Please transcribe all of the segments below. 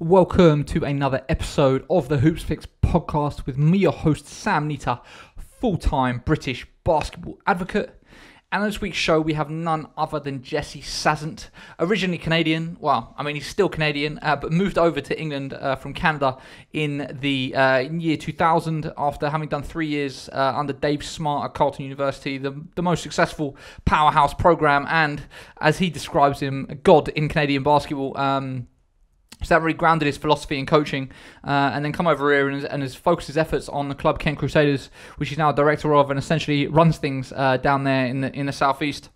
Welcome to another episode of the Hoops Fix podcast with me, your host Sam Nita, full-time British basketball advocate. And on this week's show, we have none other than Jesse Sazant, originally Canadian. Well, I mean, he's still Canadian, but moved over to England from Canada in the year 2000 after having done 3 years under Dave Smart at Carleton University, the most successful powerhouse program and, as he describes him, God in Canadian basketball. So that really grounded his philosophy in coaching, and then come over here and has focused his efforts on the club Kent Crusaders, which he's now a director of and essentially runs things down there in the southeast.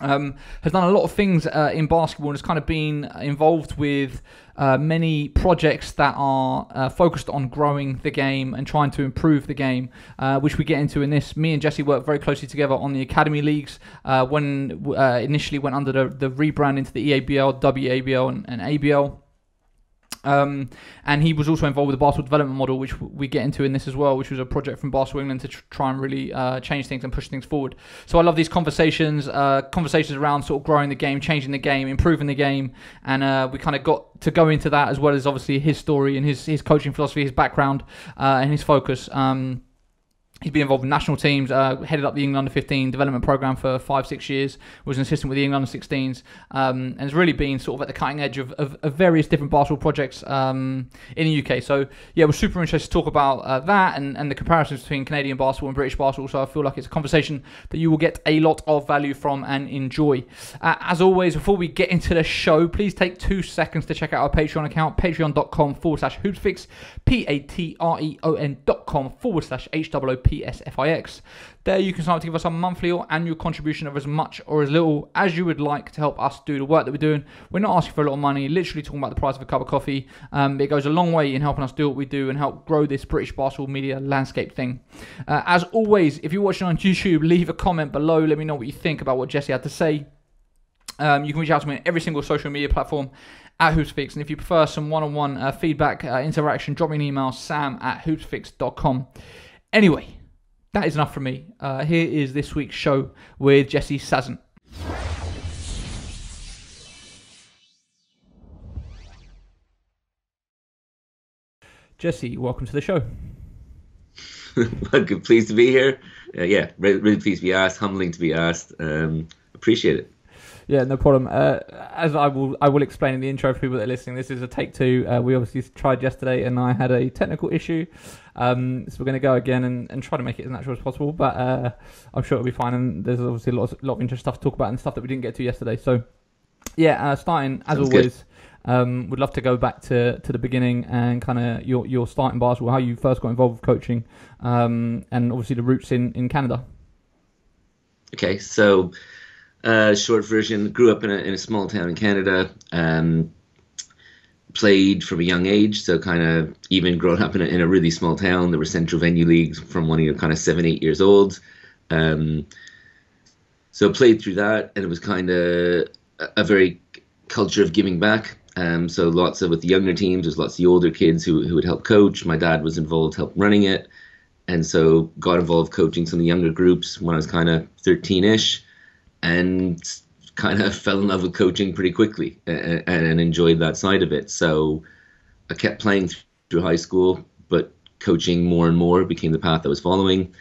Has done a lot of things in basketball and has kind of been involved with many projects that are focused on growing the game and trying to improve the game, which we get into in this. Me and Jesse worked very closely together on the academy leagues when initially went under the rebrand into the EABL, WABL and ABL. And he was also involved with the Basketball Development Model, which we get into in this as well, which was a project from Basketball England to try and really change things and push things forward. So I love these conversations, around sort of growing the game, changing the game, improving the game, and we kind of got to go into that as well as obviously his story and his coaching philosophy, his background, and his focus. He's been involved with national teams, headed up the England Under-15 development program for 5-6 years, was an assistant with the England Under-16s, and has really been sort of at the cutting edge of various different basketball projects in the UK. So, yeah, we're super interested to talk about that and the comparisons between Canadian basketball and British basketball. So I feel like it's a conversation that you will get a lot of value from and enjoy. As always, before we get into the show, please take 2 seconds to check out our Patreon account, patreon.com/hoopsfix, patreon.com/HOOPSFIX. There you can sign up to give us a monthly or annual contribution of as much or as little as you would like to help us do the work that we're doing. We're not asking for a lot of money, literally talking about the price of a cup of coffee. It goes a long way in helping us do what we do and help grow this British basketball media landscape thing. As always, if you're watching on YouTube, leave a comment below. Let me know what you think about what Jesse had to say. You can reach out to me on every single social media platform at HoopsFix, and if you prefer some one-on-one feedback, interaction, drop me an email, sam@hoopsfix.com. Anyway, that is enough from me. Here is this week's show with Jesse Sazant. Jesse, welcome to the show. Pleased to be here. Yeah, really pleased to be asked, humbling to be asked. Appreciate it. Yeah, no problem. As I will explain in the intro for people that are listening, this is a take two. We obviously tried yesterday and I had a technical issue. So we're going to go again and try to make it as natural as possible. But I'm sure it'll be fine. And there's obviously a lot of interesting stuff to talk about and stuff that we didn't get to yesterday. So, yeah, starting, as always, would love to go back to the beginning and kind of your start in basketball, how you first got involved with coaching, and obviously the roots in Canada. Okay, so... short version, grew up in a small town in Canada, played from a young age, so kind of even growing up in a really small town, there were central venue leagues from when you were kind of 7-8 years old. So played through that, and it was kind of a very culture of giving back. So lots of, with the younger teams, there's lots of the older kids who would help coach. My dad was involved, helped running it, and so got involved coaching some of the younger groups when I was kind of 13-ish. And kind of fell in love with coaching pretty quickly and enjoyed that side of it. So I kept playing through high school, but coaching more and more became the path I was following,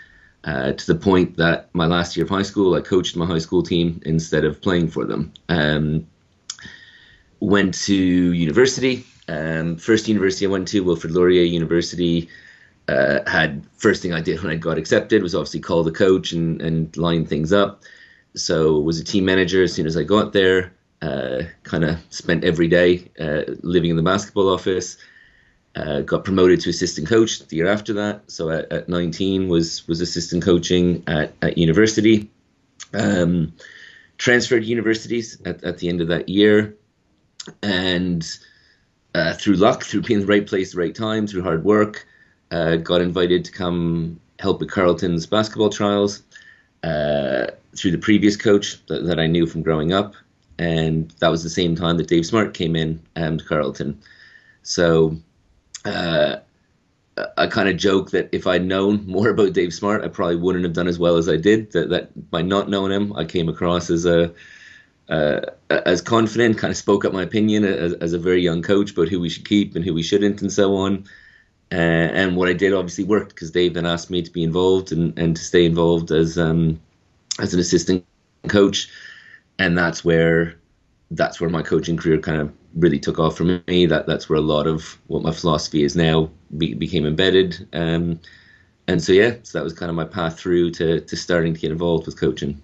to the point that my last year of high school, I coached my high school team instead of playing for them. Went to university. First university I went to, Wilfrid Laurier University. First thing I did when I got accepted was obviously call the coach and line things up. So was a team manager as soon as I got there, kind of spent every day living in the basketball office, got promoted to assistant coach the year after that. So at 19 was assistant coaching at university, transferred universities at the end of that year. And through luck, through being in the right place at the right time, through hard work, got invited to come help at Carleton's basketball trials. Through the previous coach that I knew from growing up, and that was the same time that Dave Smart came in to Carleton. So I kind of joke that if I'd known more about Dave Smart, I probably wouldn't have done as well as I did. That by not knowing him, I came across as a as confident, kind of spoke up my opinion as a very young coach about who we should keep and who we shouldn't and so on. And what I did obviously worked, because Dave then asked me to be involved and to stay involved as an assistant coach. And that's where my coaching career kind of really took off for me. That's where a lot of what my philosophy is now became embedded. So that was kind of my path through to starting to get involved with coaching.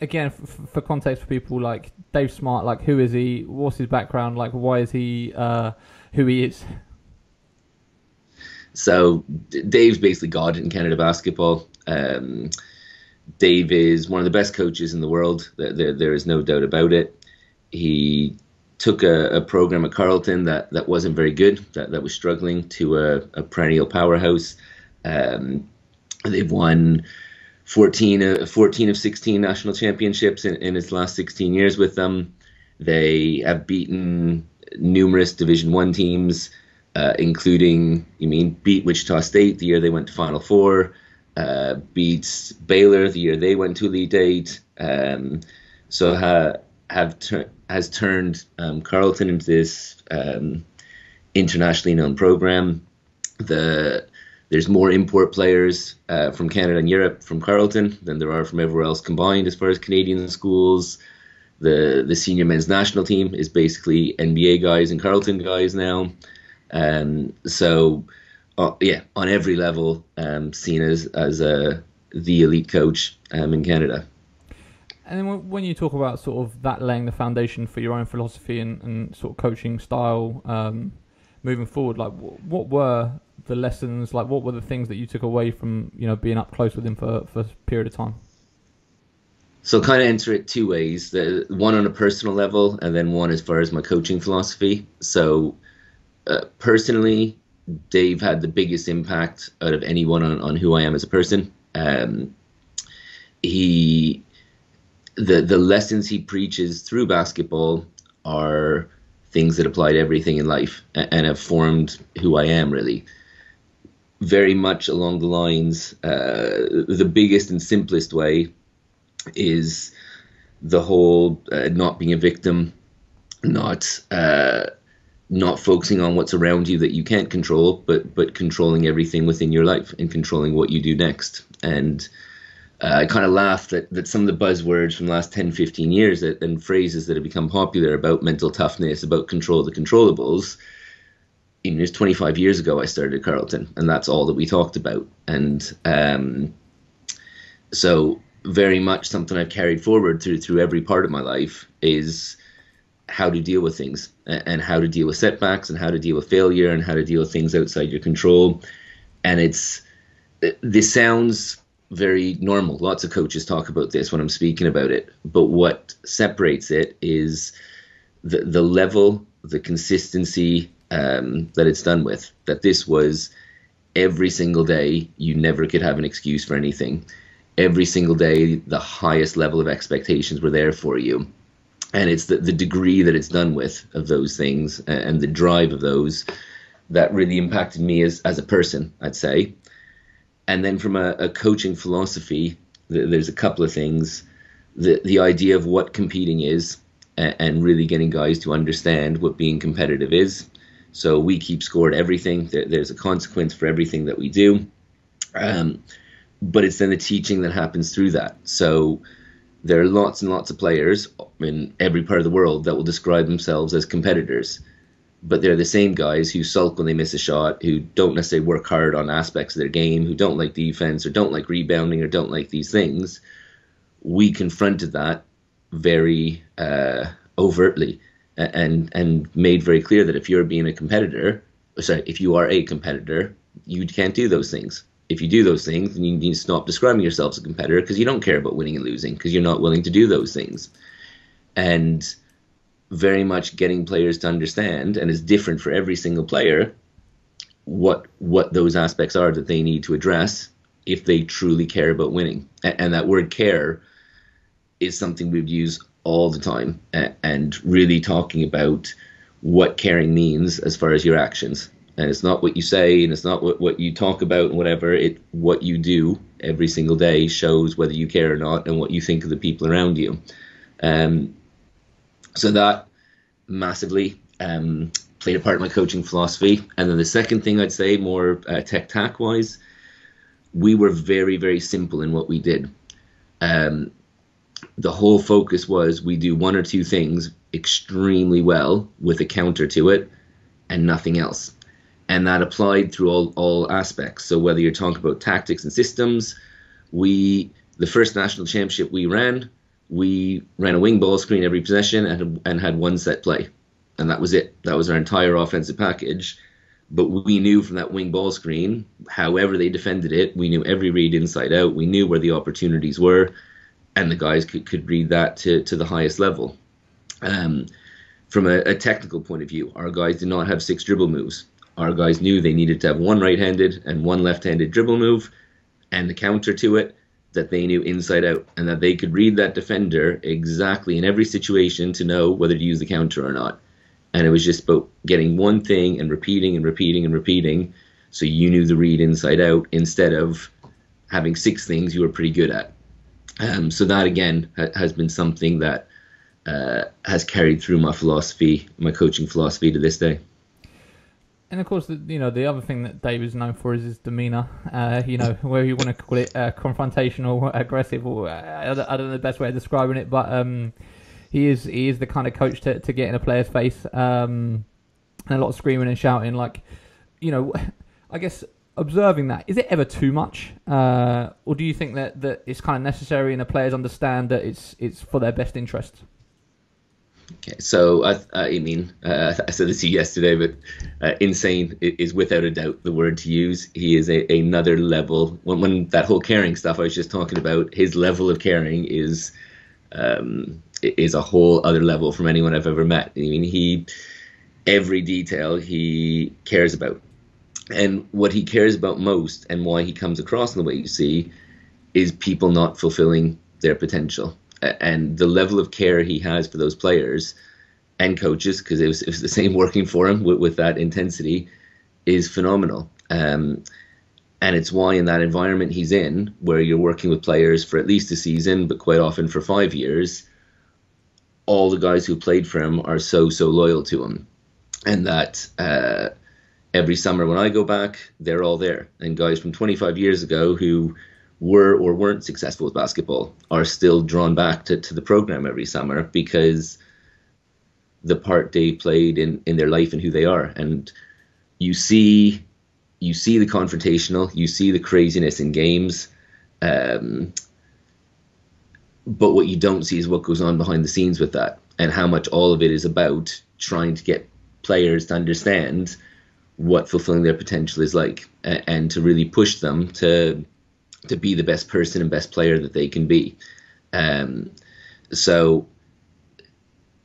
Again, for context for people, like Dave Smart, like who is he? What's his background? Like why is he who he is? So Dave's basically God in Canada basketball. Dave is one of the best coaches in the world. There is no doubt about it. He took a program at Carleton that wasn't very good, that was struggling, to a perennial powerhouse. They've won 14 of 16 national championships in its last 16 years with them. They have beaten numerous Division I teams, beat Wichita State the year they went to Final Four, beats Baylor the year they went to Elite Eight. Has turned Carleton into this internationally known program. There's more import players from Canada and Europe from Carleton than there are from everywhere else combined as far as Canadian schools. The senior men's national team is basically NBA guys and Carleton guys now. On every level, seen as the elite coach in Canada. And then when you talk about sort of that laying the foundation for your own philosophy and sort of coaching style moving forward, like what were the lessons, like what were the things that you took away from, you know, being up close with him for a period of time? So kind of answer it two ways, one on a personal level and then one as far as my coaching philosophy. So personally, Dave had the biggest impact out of anyone on who I am as a person. The lessons he preaches through basketball are things that apply to everything in life and have formed who I am, really. Very much along the lines, the biggest and simplest way is the whole not being a victim, not focusing on what's around you that you can't control, but controlling everything within your life and controlling what you do next. And I kind of laughed that some of the buzzwords from the last 10, 15 years and phrases that have become popular about mental toughness, about control of the controllables, even just 25 years ago I started Carleton, and that's all that we talked about. And so very much something I've carried forward through every part of my life is how to deal with things and how to deal with setbacks and how to deal with failure and how to deal with things outside your control. And this sounds very normal. Lots of coaches talk about this when I'm speaking about it. But what separates it is the level, the consistency that it's done with. That this was every single day, you never could have an excuse for anything. Every single day, the highest level of expectations were there for you. And it's the degree that it's done with of those things and the drive of those that really impacted me as a person, I'd say. And then from a coaching philosophy, there's a couple of things. The idea of what competing is and really getting guys to understand what being competitive is. So we keep score at everything. There's a consequence for everything that we do. But it's then the teaching that happens through that. So there are lots and lots of players in every part of the world that will describe themselves as competitors. But they're the same guys who sulk when they miss a shot, who don't necessarily work hard on aspects of their game, who don't like defense or don't like rebounding or don't like these things. We confronted that very overtly and made very clear that if you are a competitor, you can't do those things. If you do those things, then you need to stop describing yourself as a competitor, because you don't care about winning and losing, because you're not willing to do those things. And very much getting players to understand, and it's different for every single player, what those aspects are that they need to address if they truly care about winning. And that word care is something we would use all the time, and really talking about what caring means as far as your actions. And it's not what you say, and it's not what you talk about and whatever. What you do every single day shows whether you care or not and what you think of the people around you. So that massively played a part in my coaching philosophy. And then the second thing I'd say, more tech-tack wise, we were very, very simple in what we did. The whole focus was we do one or two things extremely well with a counter to it and nothing else. And that applied through all aspects. So whether you're talking about tactics and systems, the first national championship we ran a wing ball screen every possession and had one set play. And that was it. That was our entire offensive package. But we knew from that wing ball screen, however they defended it, we knew every read inside out. We knew where the opportunities were. And the guys could read that to the highest level. From a technical point of view, our guys did not have six dribble moves. Our guys knew they needed to have one right-handed and one left-handed dribble move and the counter to it that they knew inside out, and that they could read that defender exactly in every situation to know whether to use the counter or not. And it was just about getting one thing and repeating and repeating and repeating so you knew the read inside out instead of having six things you were pretty good at. So that, again, has been something that has carried through my philosophy, my coaching philosophy to this day. And of course, the other thing that Dave is known for is his demeanour. Whether you want to call it confrontational, aggressive, or I don't know the best way of describing it, but he is the kind of coach to get in a player's face, and a lot of screaming and shouting. I guess observing that, is it ever too much, or do you think that it's kind of necessary and the players understand that it's for their best interest? Okay, so I said this to you yesterday, but insane is without a doubt the word to use. He is another level. When that whole caring stuff I was just talking about, his level of caring is a whole other level from anyone I've ever met. I mean, every detail he cares about, and what he cares about most, and why he comes across in the way you see, is people not fulfilling their potential. And the level of care he has for those players and coaches, because it was the same working for him with that intensity, is phenomenal. And it's why in that environment he's in, where you're working with players for at least a season, but quite often for 5 years, all the guys who played for him are so, so loyal to him. And that every summer when I go back, they're all there. And guys from 25 years ago who were or weren't successful with basketball are still drawn back to the program every summer because the part they played in their life and who they are. And you see the confrontational, you see the craziness in games, but what you don't see is what goes on behind the scenes with that, and how much all of it is about trying to get players to understand what fulfilling their potential is like, and to really push them to be the best person and best player that they can be. So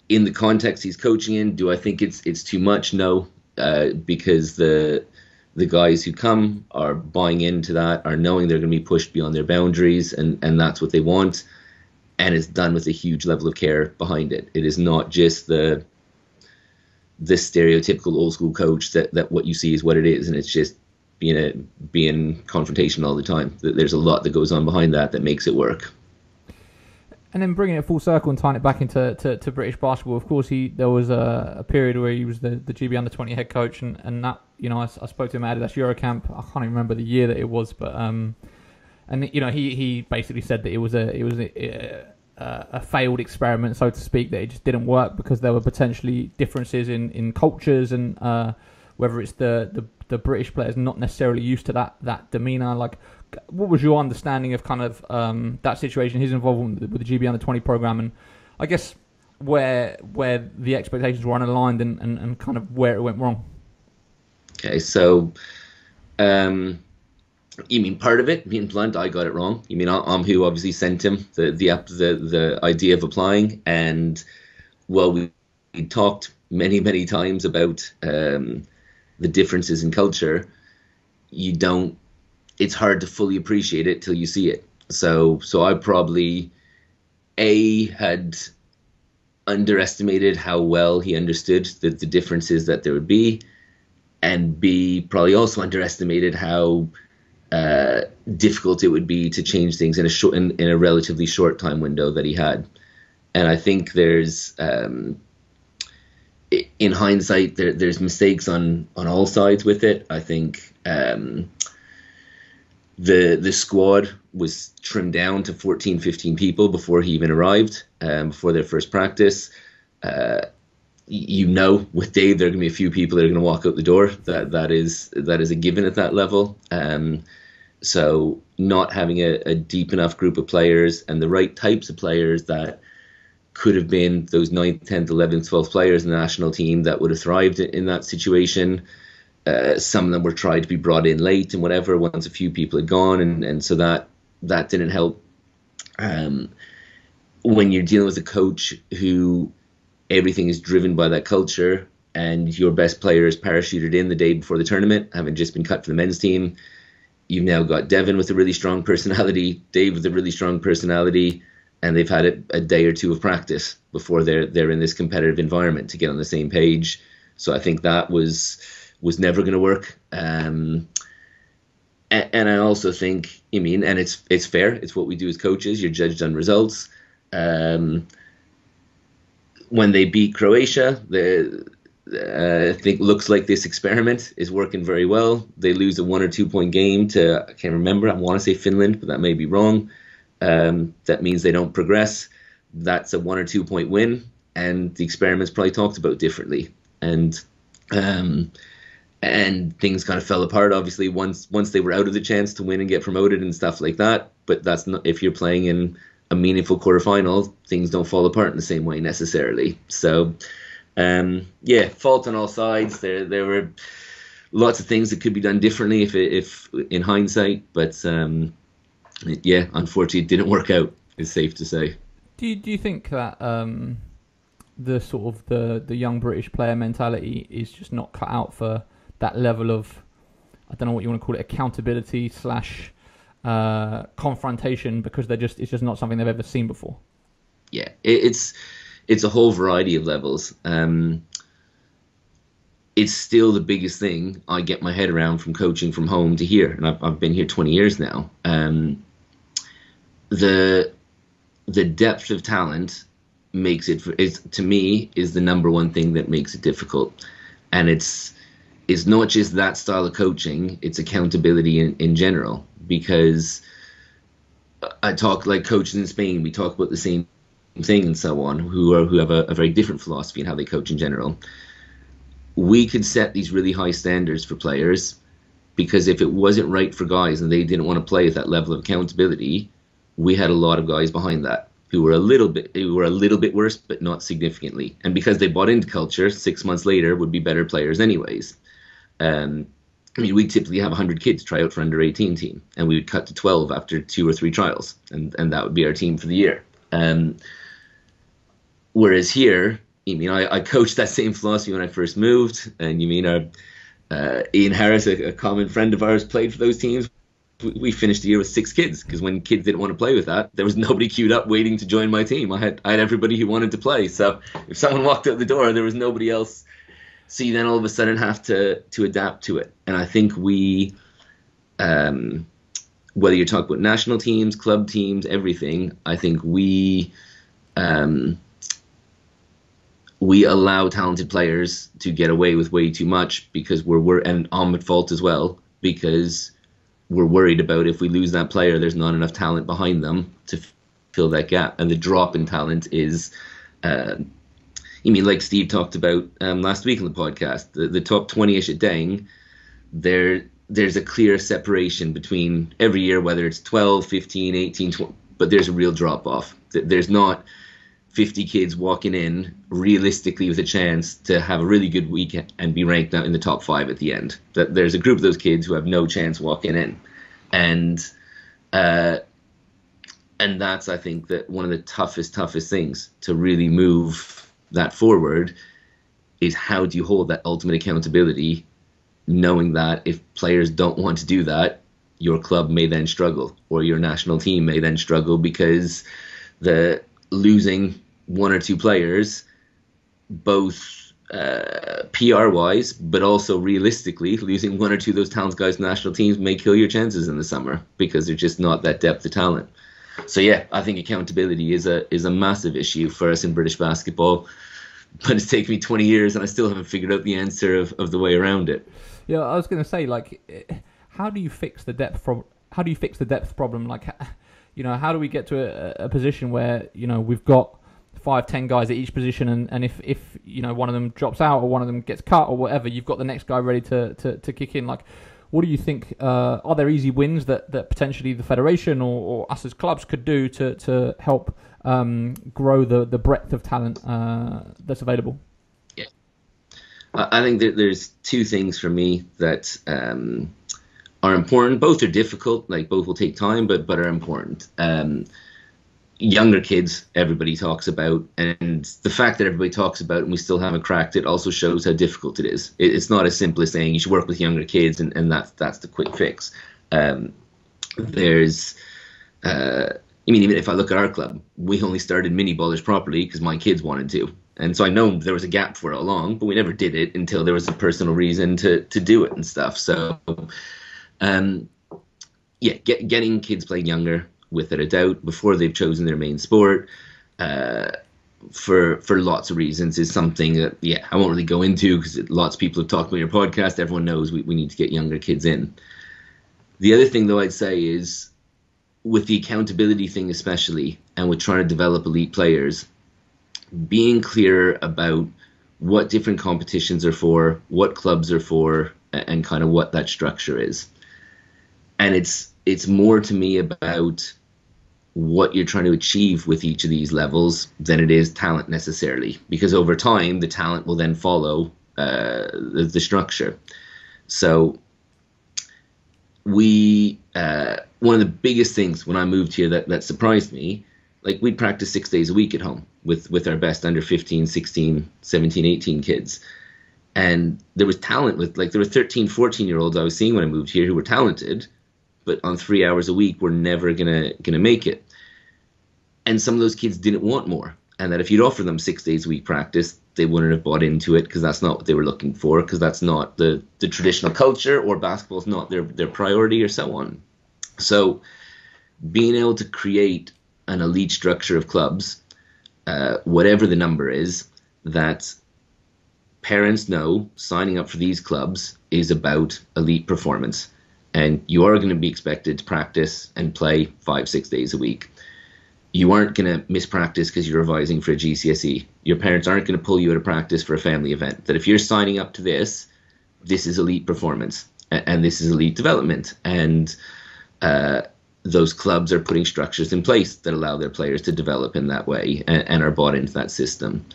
in the context he's coaching in, do I think it's too much? No, because the guys who come are buying into that, are knowing they're going to be pushed beyond their boundaries, and that's what they want. And it's done with a huge level of care behind it. It is not just the stereotypical old school coach that what you see is what it is, and it's just being confrontational all the time. There's a lot that goes on behind that makes it work. And then bringing it full circle and tying it back into British basketball, of course, there was a period where he was the GB under-20 head coach, and that, I spoke to him at Adidas Eurocamp. I can't even remember the year that it was, but he basically said that it was a failed experiment, so to speak, that it just didn't work because there were potentially differences in cultures, and whether it's the British players not necessarily used to that demeanour. Like, what was your understanding of kind of that situation, his involvement with the GB under-20 programme, and I guess where the expectations were unaligned and kind of where it went wrong? Okay, so you mean part of it, being blunt, I got it wrong. You mean I'm who obviously sent him the idea of applying, and well, we talked many, many times about the differences in culture. It's hard to fully appreciate it till you see it. So I probably had underestimated how well he understood the differences that there would be, and B, probably also underestimated how difficult it would be to change things in a relatively short time window that he had. And I think there's, in hindsight, there's mistakes on all sides with it. I think the squad was trimmed down to 14, 15 people before he even arrived, before their first practice. You know, with Dave, there are going to be a few people that are going to walk out the door. That is a given at that level. So not having a deep enough group of players and the right types of players that could have been those 9th, 10th, 11th, 12th players in the national team that would have thrived in that situation. Some of them were tried to be brought in late and whatever once a few people had gone. And so that didn't help. When you're dealing with a coach who everything is driven by that culture and your best player is parachuted in the day before the tournament, having just been cut for the men's team, you've now got Devin with a really strong personality, Dave with a really strong personality, and they've had a day or two of practice before they're in this competitive environment to get on the same page. So I think that was never going to work. And I also think, I mean, and it's fair, it's what we do as coaches, you're judged on results. When they beat Croatia, I think looks like this experiment is working very well. They lose a 1 or 2 point game to, I can't remember, I want to say Finland, but that may be wrong. That means they don't progress. That's a 1 or 2 point win, and the experiment's probably talked about differently. And things kind of fell apart, obviously, once they were out of the chance to win and get promoted and stuff like that. But that's not, if you're playing in a meaningful quarterfinal, things don't fall apart in the same way necessarily. So, yeah, fault on all sides. There were lots of things that could be done differently if in hindsight. But yeah, unfortunately, it didn't work out. It's safe to say. Do you think that the sort of the young British player mentality is just not cut out for that level of, I don't know what you want to call it, accountability / confrontation, because it's just not something they've ever seen before? Yeah, it's a whole variety of levels. It's still the biggest thing I get my head around from coaching from home to here, and I've been here 20 years now. The depth of talent makes it, to me, is the number one thing that makes it difficult, and it's not just that style of coaching; it's accountability in general. Because I talk, like coaches in Spain, we talk about the same thing and so on, who have a very different philosophy in how they coach in general. We could set these really high standards for players, because if it wasn't right for guys and they didn't want to play at that level of accountability, we had a lot of guys behind that who were a little bit worse, but not significantly. And because they bought into culture, 6 months later would be better players anyways. I mean, we typically have 100 kids try out for under 18 team, and we would cut to 12 after 2 or 3 trials, and that would be our team for the year. Whereas here, I mean, I coached that same philosophy when I first moved, and you mean Ian Harris, a common friend of ours, played for those teams. We finished the year with 6 kids, because when kids didn't want to play with that, there was nobody queued up waiting to join my team. I had everybody who wanted to play. So if someone walked out the door, there was nobody else. So you then all of a sudden have to adapt to it. And I think we, whether you're talking about national teams, club teams, everything, I think we allow talented players to get away with way too much, because we're and I'm at fault as well, because we're worried about if we lose that player, there's not enough talent behind them to fill that gap. And the drop in talent is... I mean, like Steve talked about last week on the podcast, the top 20-ish at Deng, there's a clear separation between every year, whether it's 12, 15, 18, 20, but there's a real drop-off. There's not 50 kids walking in realistically with a chance to have a really good week and be ranked out in the top 5 at the end. There's a group of those kids who have no chance walking in. And that's, I think, that one of the toughest things to really move that forward is, how do you hold that ultimate accountability, knowing that if players don't want to do that, your club may then struggle, or your national team may then struggle, because the losing 1 or 2 players, both PR wise, but also realistically, losing 1 or 2 of those talented guys national teams may kill your chances in the summer, because they're just not that depth of talent. So yeah, I think accountability is a massive issue for us in British basketball, but it's taken me 20 years and I still haven't figured out the answer of the way around it. Yeah, I was going to say, like, how do you fix the depth problem? Like, you know, how do we get to a position where, you know, we've got 5-10 guys at each position, and if you know, one of them drops out or one of them gets cut or whatever, you've got the next guy ready to kick in. Like, what do you think, are there easy wins that potentially the Federation or us as clubs could do to help grow the breadth of talent that's available? Yeah, I think that there's two things for me that are important. Both are difficult, like both will take time, but are important. Younger kids, everybody talks about, and the fact that everybody talks about it and we still haven't cracked it also shows how difficult it is. It's not as simple as saying you should work with younger kids and that's the quick fix. I mean, even if I look at our club, we only started mini ballers properly because my kids wanted to. And so I know there was a gap for it all along, but we never did it until there was a personal reason to do it and stuff. So, yeah, getting kids playing younger, without a doubt, before they've chosen their main sport, for lots of reasons, is something that, yeah, I won't really go into because lots of people have talked about your podcast. Everyone knows we need to get younger kids in. The other thing, though, I'd say is with the accountability thing especially, and with trying to develop elite players, being clear about what different competitions are for, what clubs are for, and kind of what that structure is. And it's more to me about what you're trying to achieve with each of these levels than it is talent necessarily, because over time the talent will then follow the structure. So we one of the biggest things when I moved here that surprised me, like, we'd practice 6 days a week at home with our best under 15, 16, 17, 18 kids. And there was talent with, like, there were 13, 14-year-olds I was seeing when I moved here who were talented, but on 3 hours a week, we're never gonna make it. And some of those kids didn't want more. And that if you'd offer them 6 days a week practice, they wouldn't have bought into it because that's not what they were looking for, because that's not the traditional culture, or basketball's not their priority, or so on. So being able to create an elite structure of clubs, whatever the number is, that parents know signing up for these clubs is about elite performance. And you are going to be expected to practice and play 5-6 days a week. You aren't going to miss practice because you're revising for a GCSE. Your parents aren't going to pull you out of practice for a family event. That if you're signing up to this, this is elite performance and this is elite development. And those clubs are putting structures in place that allow their players to develop in that way and are bought into that system.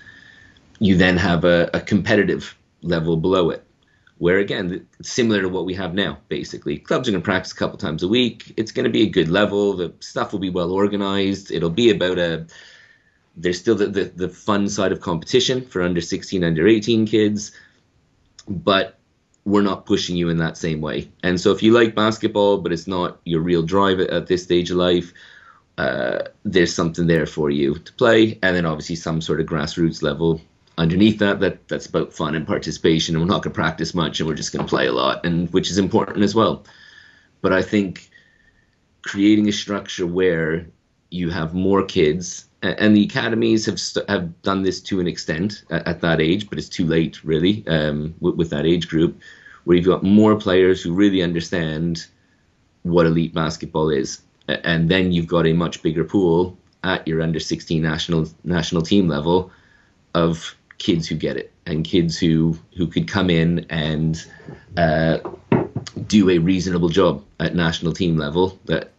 You then have a competitive level below it, where, again, similar to what we have now, basically. Clubs are going to practice a couple times a week. It's going to be a good level. The stuff will be well organized. It'll be about there's still the fun side of competition for under 16, under 18 kids, but we're not pushing you in that same way. And so if you like basketball, but it's not your real drive at this stage of life, there's something there for you to play. And then obviously some sort of grassroots level underneath that's about fun and participation, and we're not going to practice much and we're just going to play a lot, and which is important as well. But I think creating a structure where you have more kids, and the academies have done this to an extent at that age, but it's too late really with that age group, where you've got more players who really understand what elite basketball is, and then you've got a much bigger pool at your under 16 national team level of kids who get it, and kids who could come in and do a reasonable job at national team level, that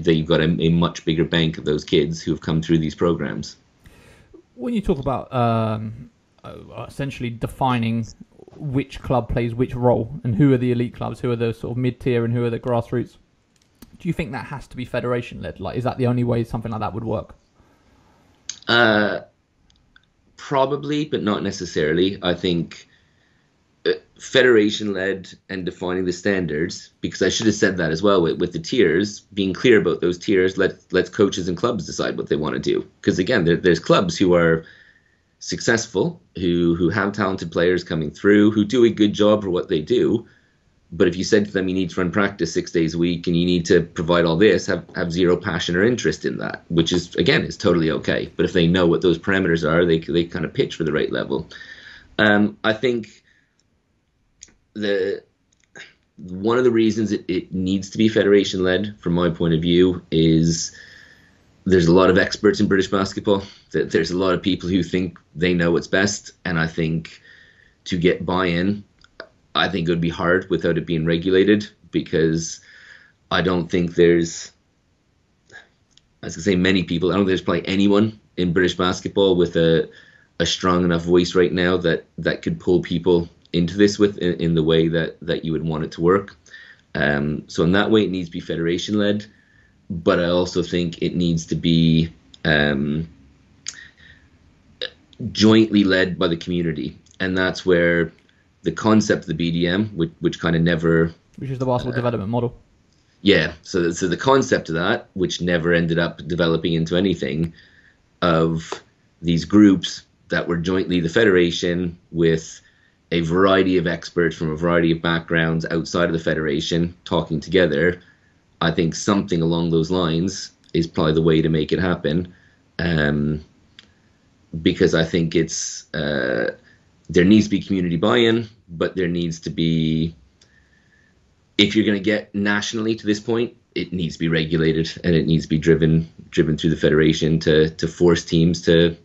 you've got a much bigger bank of those kids who have come through these programs. When you talk about essentially defining which club plays which role, and who are the elite clubs, who are the sort of mid-tier, and who are the grassroots, do you think that has to be federation-led? Like, is that the only way something like that would work? Probably, but not necessarily. I think federation-led and defining the standards, because I should have said that as well with the tiers, being clear about those tiers, let coaches and clubs decide what they want to do. Because again, there's clubs who are successful, who have talented players coming through, who do a good job for what they do, But if you said to them, you need to run practice 6 days a week and you need to provide all this, have zero passion or interest in that, which is, again, is totally okay. But if they know what those parameters are, they kind of pitch for the right level. I think one of the reasons it needs to be federation-led, from my point of view, is there's a lot of experts in British basketball. There's a lot of people who think they know what's best. And I think to get buy-in, I think it would be hard without it being regulated, because I don't think there's, I don't think there's probably anyone in British basketball with a strong enough voice right now that could pull people into this in the way that you would want it to work. So in that way, it needs to be federation-led, but I also think it needs to be jointly led by the community, and that's where the concept of the BDM, which kind of never... Which is the Basketball Development Model. Yeah, so the concept of that, which never ended up developing into anything, of these groups that were jointly the federation with a variety of experts from a variety of backgrounds outside of the federation talking together. I think something along those lines is probably the way to make it happen, because I think it's... there needs to be community buy-in, but there needs to be, if you're going to get nationally to this point, it needs to be regulated and it needs to be driven through the federation to force teams to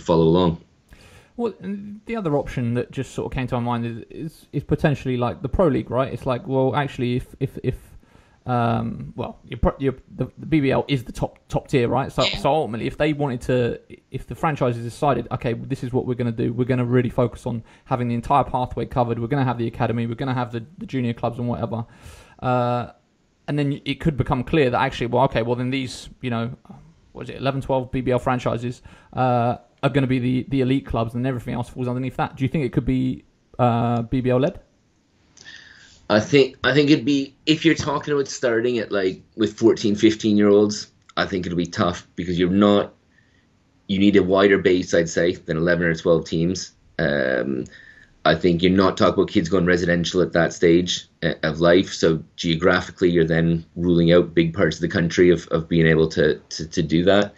follow along. Well, the other option that just sort of came to my mind is potentially like the Pro League, right? It's like, well, actually, the BBL is the top tier, right? So ultimately, if they wanted to, if the franchises decided, okay, well, this is what we're going to do, we're going to really focus on having the entire pathway covered, we're going to have the academy, we're going to have the junior clubs and whatever, and then it could become clear that actually, well, okay, well then these, 11, 12 BBL franchises are going to be the elite clubs, and everything else falls underneath that. Do you think it could be BBL led? I think it'd be, if you're talking about starting at with 14, 15-year-olds, I think it'll be tough because you need a wider base, I'd say, than 11 or 12 teams. I think you're not talking about kids going residential at that stage of life. So geographically, you're then ruling out big parts of the country of being able to do that.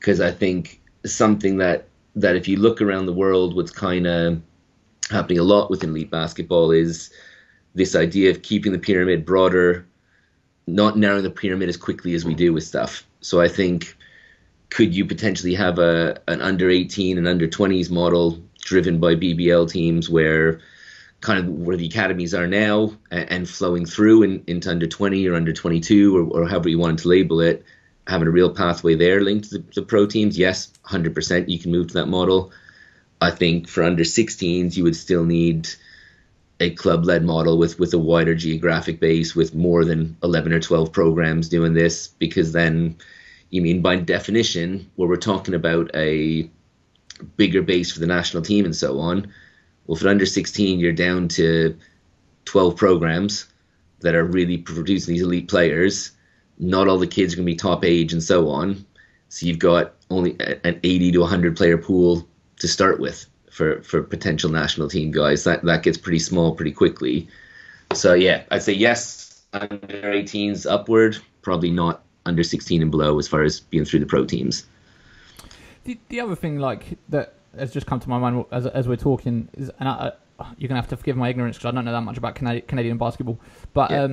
Because I think something that if you look around the world, what's kind of happening a lot within elite basketball is this idea of keeping the pyramid broader, not narrowing the pyramid as quickly as we do with stuff. So I think, could you potentially have an under-18 and under-20s model driven by BBL teams where kind of where the academies are now and flowing through into under-20 or under-22 or however you want to label it, having a real pathway there linked to the pro teams? Yes, 100% you can move to that model. I think for under-16s, you would still need a club-led model with a wider geographic base, with more than 11 or 12 programs doing this, because then, by definition, where we're talking about a bigger base for the national team and so on, well, for under 16, you're down to 12 programs that are really producing these elite players. Not all the kids are going to be top age and so on. So you've got only an 80 to 100 player pool to start with for potential national team guys. That gets pretty small pretty quickly. So yeah, I'd say yes, under 18s upward, probably not under 16 and below as far as being through the pro teams. The other thing that has just come to my mind as we're talking is, and you're going to have to forgive my ignorance because I don't know that much about Canadian basketball, but yeah.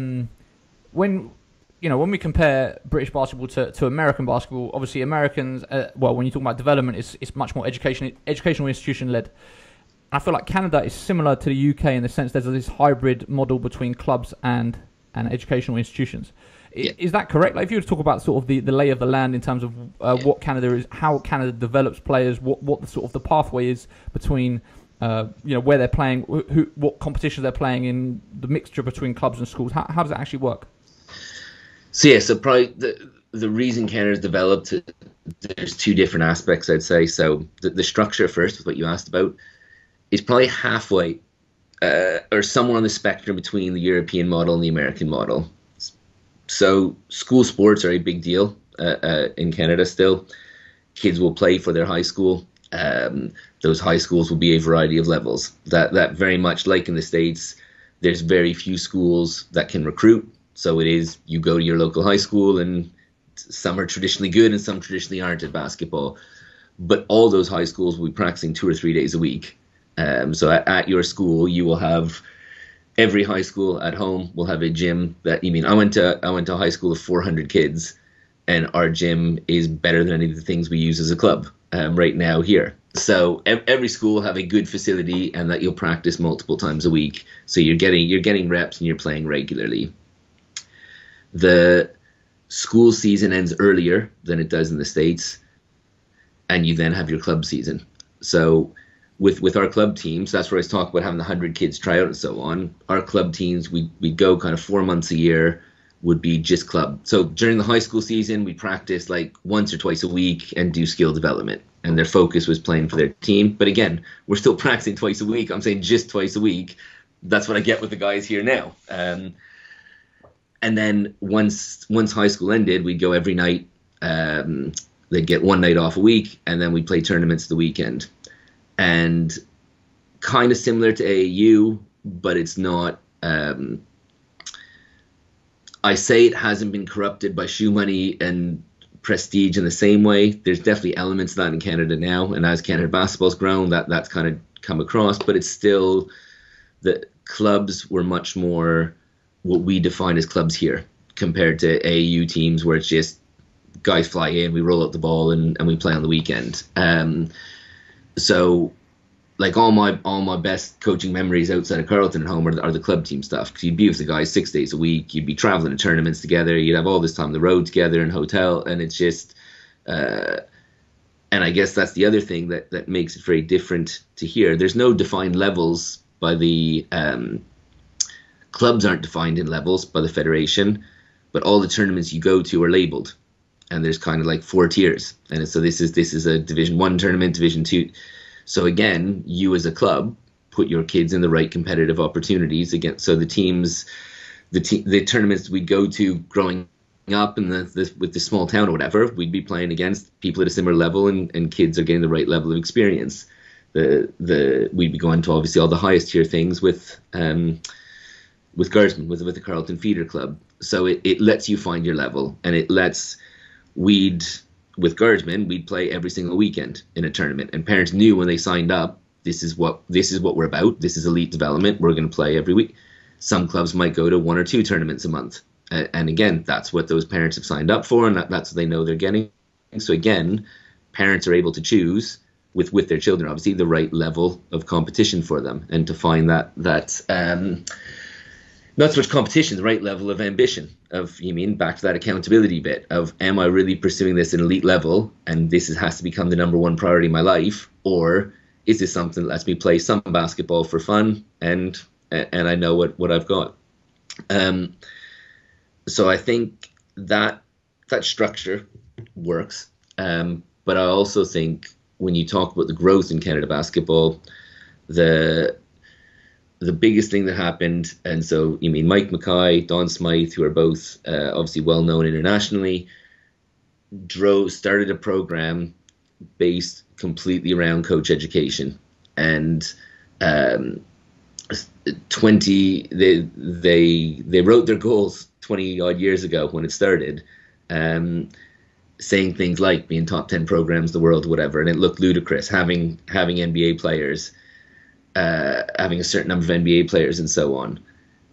When we compare British basketball to American basketball, obviously Americans, when you talk about development, it's much more educational institution-led. I feel like Canada is similar to the UK in the sense there's this hybrid model between clubs and educational institutions. Yeah. Is that correct? If you were to talk about sort of the lay of the land in terms of what Canada is, how Canada develops players, what the sort of the pathway is between where they're playing, what competitions they're playing in, the mixture between clubs and schools. How does it actually work? So yeah, so probably the reason Canada's developed, there's two different aspects, I'd say. So the structure first, with what you asked about, is probably halfway or somewhere on the spectrum between the European model and the American model. So school sports are a big deal in Canada still. Kids will play for their high school. Those high schools will be a variety of levels. That very much like in the States, There's very few schools that can recruit. So it is, you go to your local high school, and some are traditionally good and some traditionally aren't at basketball. But all those high schools will be practicing 2 or 3 days a week. So at your school, you will have every high school at home will have a gym that, I went to a high school of 400 kids, and our gym is better than any of the things we use as a club right now here. So every school will have a good facility, and that you'll practice multiple times a week. So you're getting reps and you're playing regularly. The school season ends earlier than it does in the States, and you then have your club season. So with our club teams, that's where I was talking about having the 100 kids try out and so on. Our club teams, we go kind of 4 months a year, would be just club. So during the high school season, we practice like once or twice a week and do skill development. And their focus was playing for their team. But again, we're still practicing twice a week. I'm saying just twice a week. That's what I get with the guys here now. And then once high school ended, we'd go every night. They'd get one night off a week, and then we'd play tournaments the weekend. And kind of similar to AAU, but it's not... I say it hasn't been corrupted by shoe money and prestige in the same way. There's definitely elements of that in Canada now, and as Canada basketball's grown, that's kind of come across. But it's still... the clubs were much more... what we define as clubs here compared to AAU teams, where it's just guys fly in, we roll out the ball, and we play on the weekend. So like all my best coaching memories outside of Carleton at home are the club team stuff. 'Cause you'd be with the guys 6 days a week, you'd be traveling to tournaments together, you'd have all this time on the road together in hotel. And it's just, and I guess that's the other thing that makes it very different to here. There's no defined levels by the, clubs aren't defined in levels by the federation, but all the tournaments you go to are labeled, and there's kind of like 4 tiers. And so this is a Division 1 tournament, Division 2. So again, you as a club put your kids in the right competitive opportunities again. So the teams, the tournaments we go to growing up in with the small town or whatever, we'd be playing against people at a similar level, and kids are getting the right level of experience. We'd be going to obviously all the highest tier things with Guardsmen, with the Carleton Feeder Club. So it lets you find your level, and it lets with Guardsmen, we'd play every single weekend in a tournament. And parents knew when they signed up, this is what we're about. This is elite development. We're going to play every week. Some clubs might go to 1 or 2 tournaments a month. And again, that's what those parents have signed up for, and that's what they know they're getting. So again, parents are able to choose with their children, obviously, the right level of competition for them, and to find that not so much competition, the right level of ambition, back to that accountability bit of, am I really pursuing this at an elite level, and this has to become the number 1 priority in my life, or is this something that lets me play some basketball for fun, and I know what I've got. So I think that structure works, but I also think when you talk about the growth in Canada basketball, the biggest thing that happened, and so Mike Mackay, Don Smythe, who are both obviously well known internationally, started a program based completely around coach education, and 20 they wrote their goals 20 odd years ago when it started, saying things like being top 10 programs the world, whatever, and it looked ludicrous, having NBA players. Having a certain number of NBA players and so on.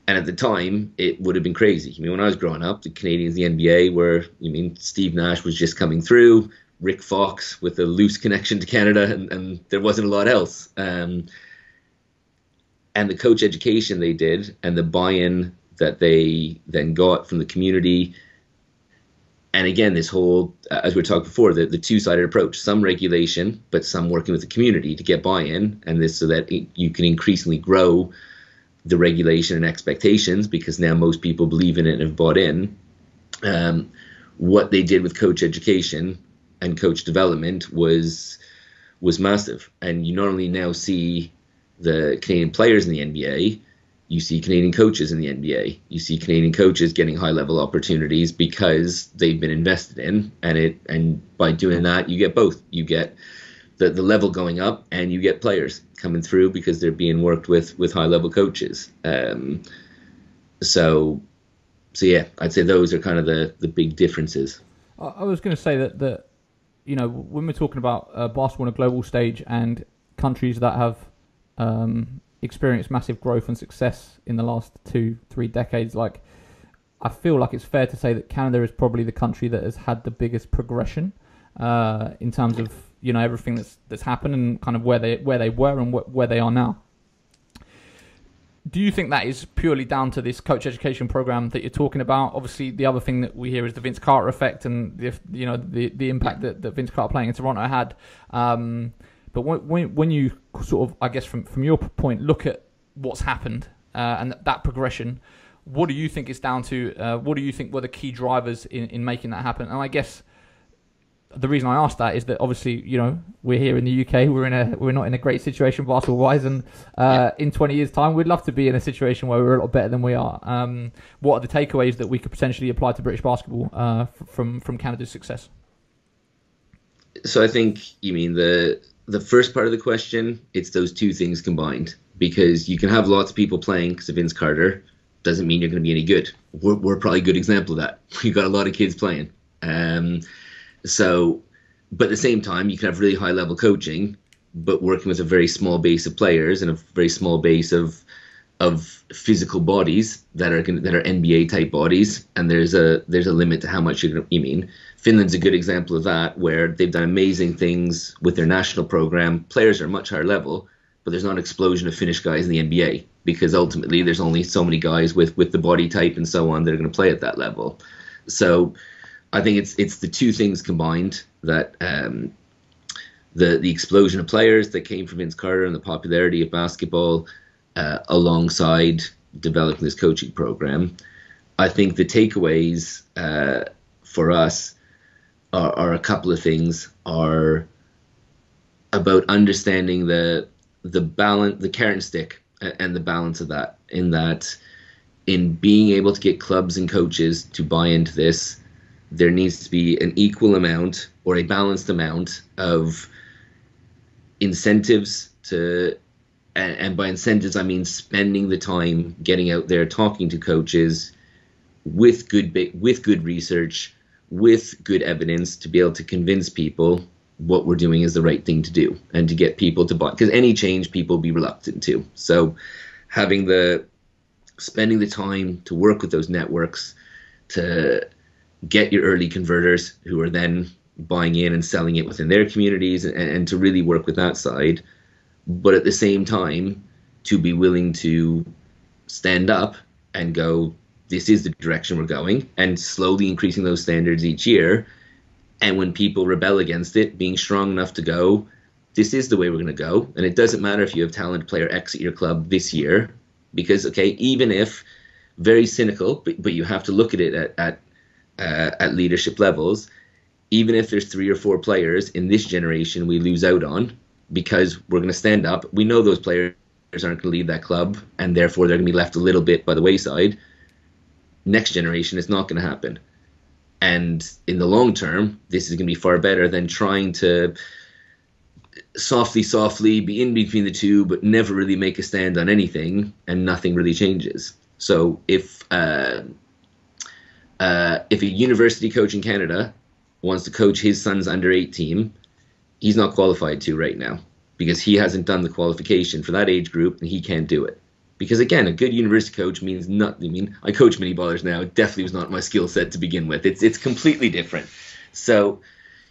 And at the time, it would have been crazy. When I was growing up, the Canadians, the NBA were, Steve Nash was just coming through, Rick Fox with a loose connection to Canada, and there wasn't a lot else. And the coach education they did and the buy-in that they then got from the community. And again, this whole, as we were talking before, the two-sided approach, some regulation, but some working with the community to get buy-in, and this so that you can increasingly grow the regulation and expectations, because now most people believe in it and have bought in. What they did with coach education and coach development was massive. And you not only now see the Canadian players in the NBA, you see Canadian coaches in the NBA. You see Canadian coaches getting high-level opportunities because they've been invested in, and by doing that, you get both. You get the level going up, and you get players coming through because they're being worked with high-level coaches. So yeah, I'd say those are kind of the big differences. I was going to say that you know, when we're talking about basketball on a global stage and countries that have experienced massive growth and success in the last 2-3 decades, like, I feel like it's fair to say that Canada is probably the country that has had the biggest progression in terms of, you know, everything that's happened and kind of where they were and where they are now. Do you think that is purely down to this coach education program that you're talking about? Obviously, the other thing that we hear is the Vince Carter effect and the impact that Vince Carter playing in Toronto had. But when you sort of, I guess from your point, look at what's happened and that progression, what do you think it's down to? What do you think were the key drivers in making that happen? And I guess the reason I asked that is that obviously, you know, we're here in the UK. We're not in a great situation basketball-wise, and in 20 years' time, we'd love to be in a situation where we're a lot better than we are. What are the takeaways that we could potentially apply to British basketball from Canada's success? So I think you mean the first part of the question. It's those two things combined, because you can have lots of people playing because of Vince Carter. Doesn't mean you're going to be any good. We're probably a good example of that. You've got a lot of kids playing. But at the same time, you can have really high-level coaching, but working with a very small base of players and a very small base of physical bodies that are NBA-type bodies. And there's a limit to how much you're going to. I mean, Finland's a good example of that, where they've done amazing things with their national program. Players are much higher level, but there's not an explosion of Finnish guys in the NBA, because ultimately there's only so many guys with the body type and so on that are going to play at that level. So I think it's the two things combined, that the explosion of players that came from Vince Carter and the popularity of basketball alongside developing this coaching program. I think the takeaways for us are a couple of things, are about understanding the balance, the carrot and stick, and the balance of that. In being able to get clubs and coaches to buy into this, there needs to be an equal amount or a balanced amount of incentives to, and by incentives I mean spending the time getting out there, talking to coaches with good research, with good evidence, to be able to convince people what we're doing is the right thing to do, and to get people to buy, because any change people will be reluctant to. So having spending the time to work with those networks, to get your early converters who are then buying in and selling it within their communities, and to really work with that side. But at the same time, to be willing to stand up and go, this is the direction we're going, and slowly increasing those standards each year. And when people rebel against it, being strong enough to go, this is the way we're going to go. And it doesn't matter if you have talent player X at your club this year, because, okay, even if very cynical, but you have to look at it at leadership levels, even if there's 3 or 4 players in this generation we lose out on, because we're going to stand up. We know those players aren't going to lead that club, and therefore they're going to be left a little bit by the wayside. Next generation, it's not going to happen. And in the long term, this is going to be far better than trying to softly be in between the two, but never really make a stand on anything, and nothing really changes. So if a university coach in Canada wants to coach his son's under-8 team, he's not qualified to right now, because he hasn't done the qualification for that age group, and he can't do it. Because again, a good university coach means nothing. I mean, I coach mini ballers now. It definitely was not my skill set to begin with. It's completely different. So,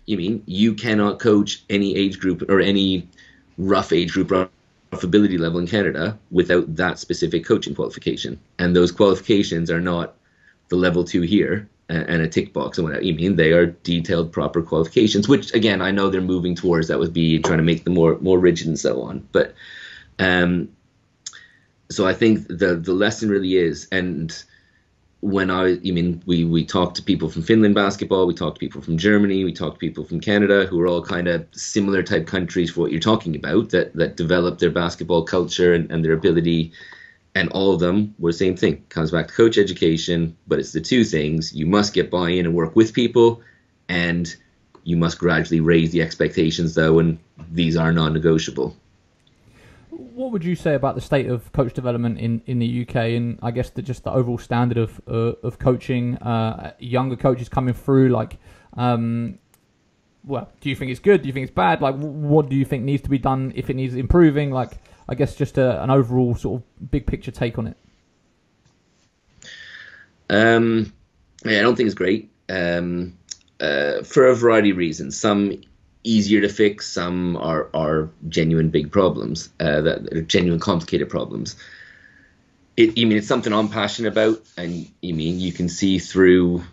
you cannot coach any age group or any rough age group, rough ability level in Canada without that specific coaching qualification. And those qualifications are not the level 2 here and a tick box and whatnot. They are detailed, proper qualifications, which again, I know they're moving towards. That would be trying to make them more rigid and so on. But so I think the lesson really is, and when we talk to people from Finland basketball, we talk to people from Germany, we talk to people from Canada, who are all kind of similar type countries for what you're talking about, that develop their basketball culture and their ability, and all of them were the same thing. Comes back to coach education, but it's the two things. You must get buy-in and work with people, and you must gradually raise the expectations, though, and these are non-negotiable. What would you say about the state of coach development in the UK, and I guess just the overall standard of coaching, younger coaches coming through? Like, well, do you think it's good? Do you think it's bad? Like, what do you think needs to be done, if it needs improving? Like, I guess just an overall sort of big picture take on it. Yeah, I don't think it's great for a variety of reasons. Some easier to fix, some are genuine big problems, that are genuine complicated problems. It's something I'm passionate about, and you can see through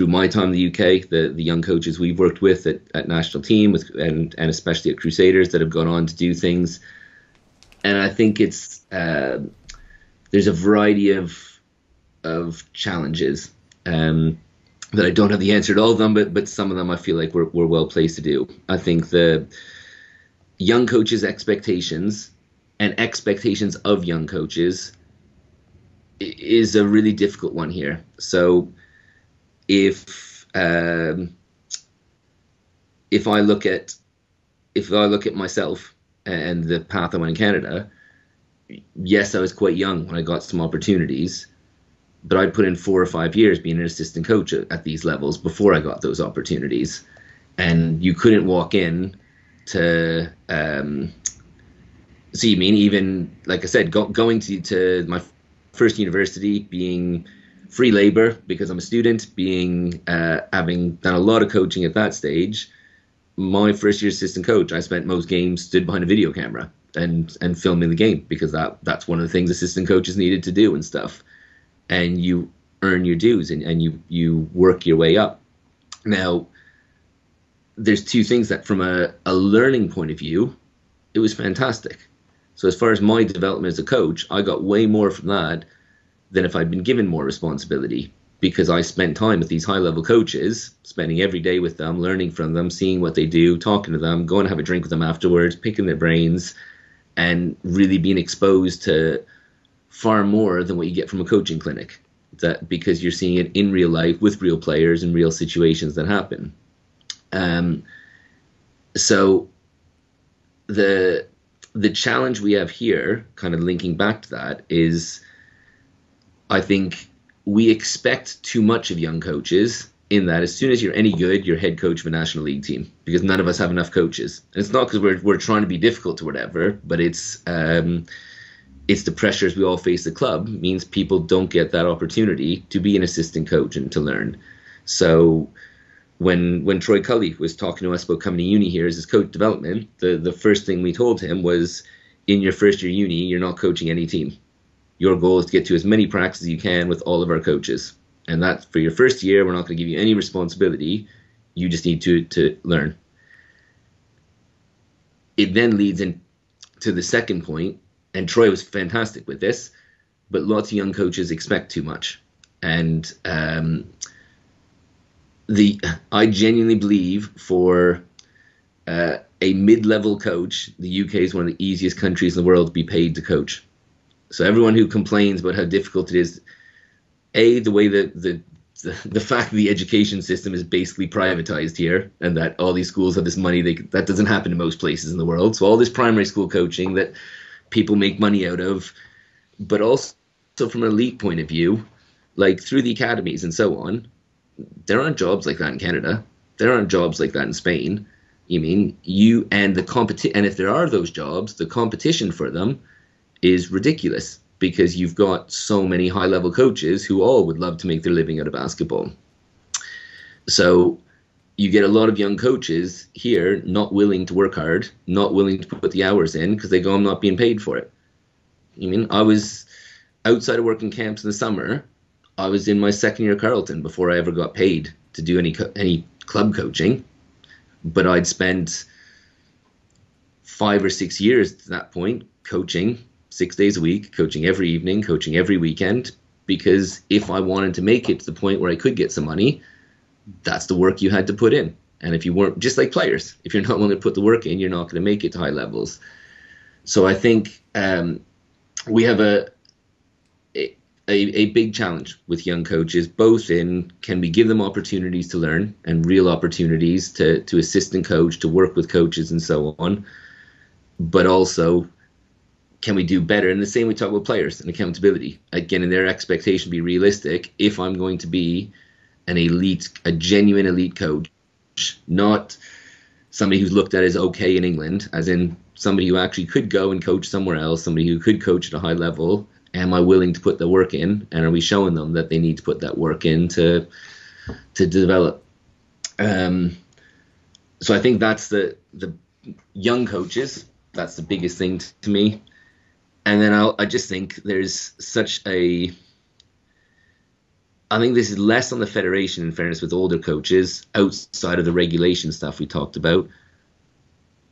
my time in the UK, the young coaches we've worked with at national team and especially at Crusaders that have gone on to do things. And I think it's there's a variety of challenges that I don't have the answer to all of them, but some of them I feel like we're well placed to do. I think the young coaches' expectations and expectations of young coaches is a really difficult one here. So if I look at myself and the path I went in Canada, yes, I was quite young when I got some opportunities, but I'd put in 4 or 5 years being an assistant coach at these levels before I got those opportunities. And you couldn't walk in to, even, like I said, going to my first university, being free labor because I'm a student, having done a lot of coaching at that stage, my first year assistant coach, I spent most games stood behind a video camera and filming the game, because that's one of the things assistant coaches needed to do and stuff. And you earn your dues and you work your way up. Now, there's two things that from a learning point of view, it was fantastic. So as far as my development as a coach, I got way more from that than if I'd been given more responsibility, because I spent time with these high-level coaches, spending every day with them, learning from them, seeing what they do, talking to them, going to have a drink with them afterwards, picking their brains, and really being exposed to far more than what you get from a coaching clinic, because you're seeing it in real life with real players and real situations that happen. So the challenge we have here, kind of linking back to that, is I think we expect too much of young coaches, in that as soon as you're any good, you're head coach of a National League team, because none of us have enough coaches. And it's not because we're trying to be difficult or whatever, but it's the pressures we all face. The club means people don't get that opportunity to be an assistant coach and to learn. So when Troy Culley was talking to us about coming to uni here as his coach development, the first thing we told him was, in your first year uni, you're not coaching any team. Your goal is to get to as many practices you can with all of our coaches. And that's for your first year, we're not going to give you any responsibility. You just need to learn. It then leads into the second point, and Troy was fantastic with this, but lots of young coaches expect too much. And I genuinely believe for a mid-level coach, the UK is one of the easiest countries in the world to be paid to coach. So everyone who complains about how difficult it is, the way that the fact that the education system is basically privatized here, and that all these schools have this money, that doesn't happen in most places in the world. So all this primary school coaching that people make money out of, but also from an elite point of view, like through the academies and so on, there aren't jobs like that in Canada. There aren't jobs like that in Spain. And if there are those jobs, the competition for them is ridiculous, because you've got so many high-level coaches who all would love to make their living out of basketball. So you get a lot of young coaches here not willing to work hard, not willing to put the hours in, because they go, I'm not being paid for it. I was outside of working camps in the summer. I was in my second year at Carleton before I ever got paid to do any club coaching. But I'd spent 5 or 6 years to that point coaching 6 days a week, coaching every evening, coaching every weekend, because if I wanted to make it to the point where I could get some money, that's the work you had to put in. And if you weren't, just like players, if you're not willing to put the work in, you're not going to make it to high levels. So I think we have a big challenge with young coaches, both in can we give them opportunities to learn and real opportunities to assist and coach, to work with coaches and so on, but also can we do better? And the same we talk about players and accountability. Again, in their expectation, be realistic. If I'm going to be an elite, a genuine elite coach, not somebody who's looked at as okay in England, as in somebody who actually could go and coach somewhere else, somebody who could coach at a high level, am I willing to put the work in? And are we showing them that they need to put that work in to develop? So I think that's the young coaches, that's the biggest thing to me. And then I just think there's such a, I think this is less on the federation, in fairness, with older coaches, outside of the regulation stuff we talked about.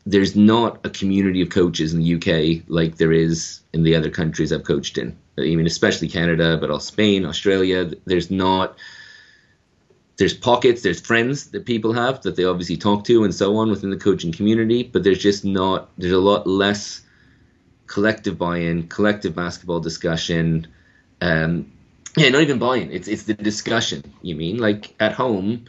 There's not a community of coaches in the UK like there is in the other countries I've coached in. I mean, especially Canada, but also Spain, Australia. There's pockets, there's friends that people have that they obviously talk to and so on within the coaching community, but there's a lot less collective buy-in, collective basketball discussion. Not even buy-in. It's the discussion, you mean? Like at home,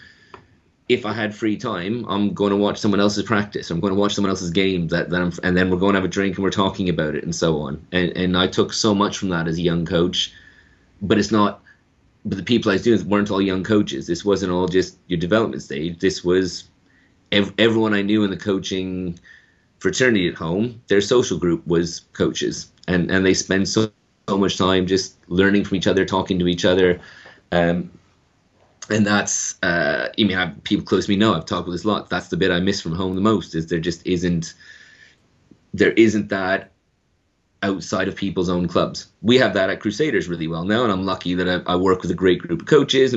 if I had free time, I'm going to watch someone else's practice. I'm going to watch someone else's game and then we're going to have a drink and we're talking about it and so on. And I took so much from that as a young coach, but the people I was doing with weren't all young coaches. This wasn't all just your development stage. This was everyone I knew in the coaching fraternity at home. Their social group was coaches, and they spend so much time just learning from each other, talking to each other. And that's, I mean, people close to me know I've talked with this a lot. That's the bit I miss from home the most, is there isn't that outside of people's own clubs. We have that at Crusaders really well now, and I'm lucky that I work with a great group of coaches,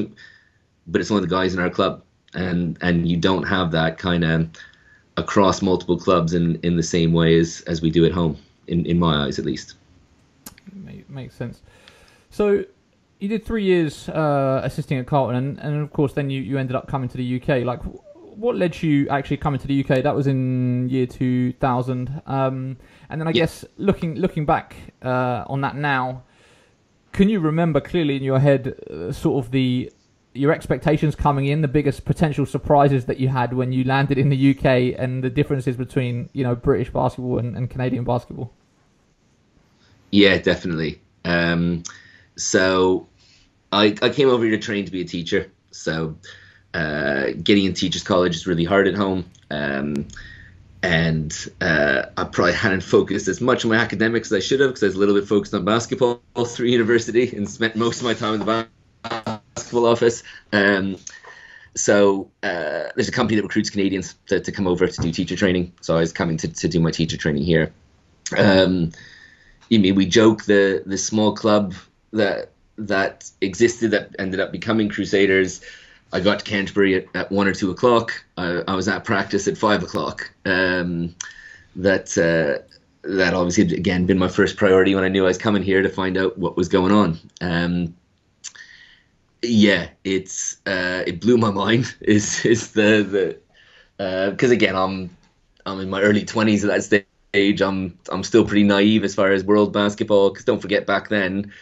but it's only the guys in our club. And you don't have that kind of across multiple clubs in the same way as we do at home, in my eyes at least. Makes sense. So you did 3 years assisting at Carleton, and of course then you ended up coming to the UK. Like, what led you actually coming to the UK? That was in year 2000. And then I guess looking back on that now, can you remember clearly in your head sort of your expectations coming in, the biggest potential surprises that you had when you landed in the UK, and the differences between, you know, British basketball and Canadian basketball? Yeah, definitely. So I came over here to train to be a teacher. So getting in teachers college is really hard at home. And I probably hadn't focused as much on my academics as I should have, because I was a little bit focused on basketball through university and spent most of my time in the basketball office. So there's a company that recruits Canadians to come over to do teacher training. So I was coming to do my teacher training here. I mean, we joke the small club that existed that ended up becoming Crusaders. I got to Canterbury at 1 or 2 o'clock. I was at practice at 5 o'clock. That obviously had, again, been my first priority when I knew I was coming here, to find out what was going on. It blew my mind. Is the because again, I'm in my early 20s at that stage. I'm still pretty naive as far as world basketball, because don't forget, back then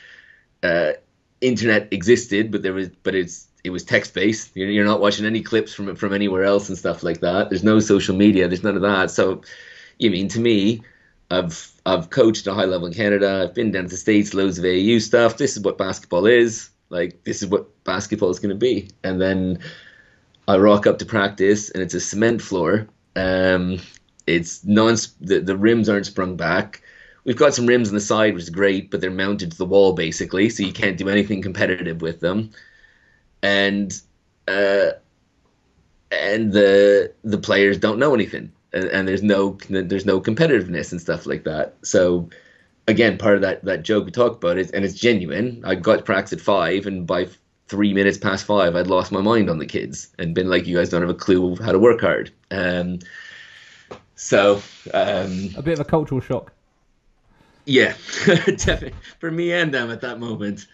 internet existed, but it was text based. You're not watching any clips from anywhere else and stuff like that. There's no social media, there's none of that. So you mean, to me, I've coached at a high level in Canada, I've been down to the States, loads of AAU stuff. This is what basketball is like, this is what basketball is going to be. And then I rock up to practice and it's a cement floor. It's the rims aren't sprung back. We've got some rims on the side, which is great, but they're mounted to the wall basically, so you can't do anything competitive with them. And the players don't know anything, and there's no competitiveness and stuff like that. So again, part of that joke we talked about is, and it's genuine, I got to practice at 5, and by 3 minutes past 5, I'd lost my mind on the kids and been like, "You guys don't have a clue how to work hard." So a bit of a cultural shock. Yeah, definitely for me and them at that moment.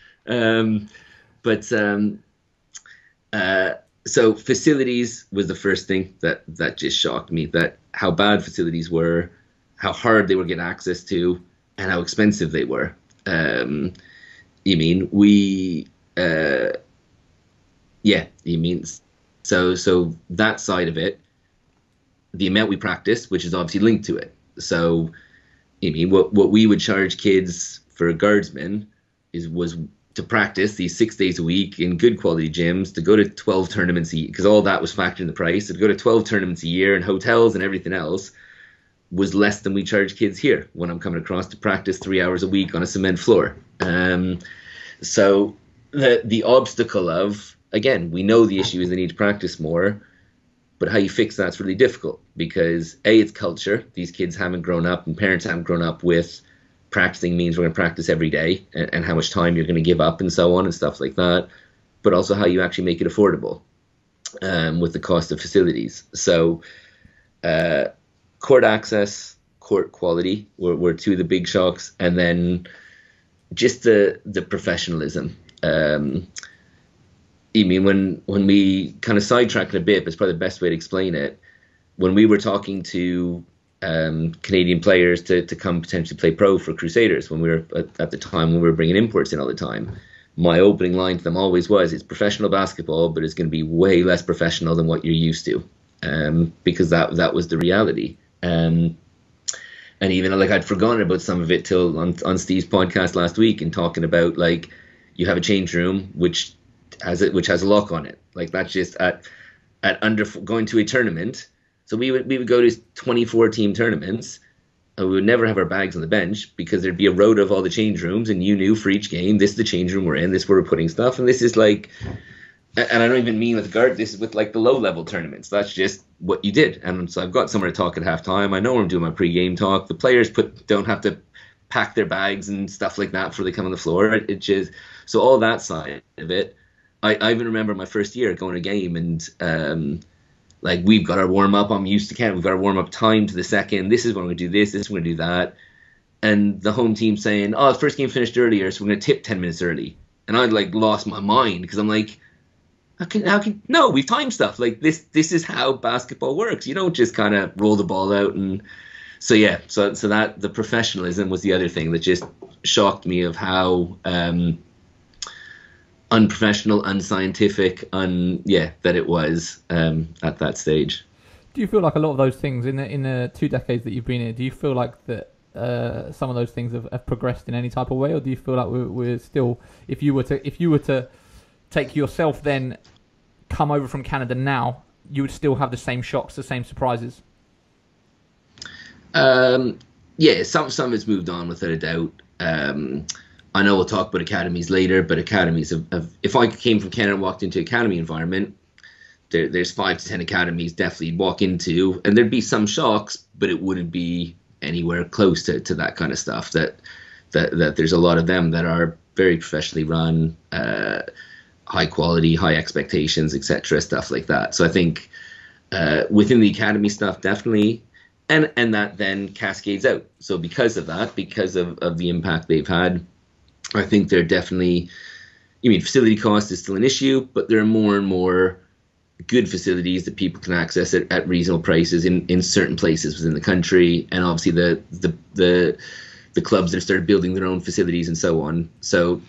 So facilities was the first thing that just shocked me, that how bad facilities were, how hard they were getting access to, and how expensive they were. So that side of it, the amount we practice, which is obviously linked to it. So, what we would charge kids for a guardsman was to practice these 6 days a week in good quality gyms, to go to 12 tournaments a year, because all that was factored in the price. So to go to 12 tournaments a year and hotels and everything else was less than we charge kids here when I'm coming across to practice 3 hours a week on a cement floor. So the obstacle of, again, we know the issue is they need to practice more, but how you fix that's really difficult, because A, it's culture. These kids haven't grown up and parents haven't grown up with practicing means we're going to practice every day, and how much time you're going to give up and so on and stuff like that, but also how you actually make it affordable with the cost of facilities. So court access, court quality were two of the big shocks, and then just the professionalism. When we kind of sidetracked a bit, but it's probably the best way to explain it. When we were talking to Canadian players to come potentially play pro for Crusaders, when we were at the time when we were bringing imports in all the time, my opening line to them always was, "It's professional basketball, but it's going to be way less professional than what you're used to," because that was the reality. And even like I'd forgotten about some of it till on Steve's podcast last week, and talking about like you have a change room which has a lock on it. Like that's just going to a tournament. So we would go to 24 team tournaments, and we would never have our bags on the bench, because there'd be a road of all the change rooms, and you knew for each game, this is the change room we're in, this is where we're putting stuff, and this is like, and I don't even mean with guard, this is with like the low level tournaments. That's just what you did. And so I've got somewhere to talk at halftime. I know where I'm doing my pregame talk. The players don't have to pack their bags and stuff like that before they come on the floor. So all that side of it. I even remember my first year going to a game, and like we've got our warm up. I'm used to Canada. We've got our warm up time to the second. This is when we do this. This is when we do that. And the home team saying, "Oh, the first game finished earlier, so we're going to tip 10 minutes early." And I like lost my mind, because I'm like, "How can? No, we've timed stuff. Like this is how basketball works. You don't just kind of roll the ball out." And so yeah, so that the professionalism was the other thing that just shocked me, of how. Unprofessional, unscientific, that it was at that stage. Do you feel like a lot of those things in the 2 decades that you've been here? Do you feel like that some of those things have progressed in any type of way, or do you feel like we're still? If you were to take yourself then, come over from Canada now, you would still have the same shocks, the same surprises. Some has moved on without a doubt. I know we'll talk about academies later, but academies have if I came from Canada and walked into academy environment, there's 5 to 10 academies definitely you'd walk into, and there'd be some shocks, but it wouldn't be anywhere close to that kind of stuff. That there's a lot of them that are very professionally run, high quality, high expectations, etc., stuff like that. So I think within the academy stuff, definitely. And that then cascades out. So because of that, because of the impact they've had, I think they're definitely, facility cost is still an issue, but there are more and more good facilities that people can access at reasonable prices in certain places within the country, and obviously the clubs that have started building their own facilities and so on. So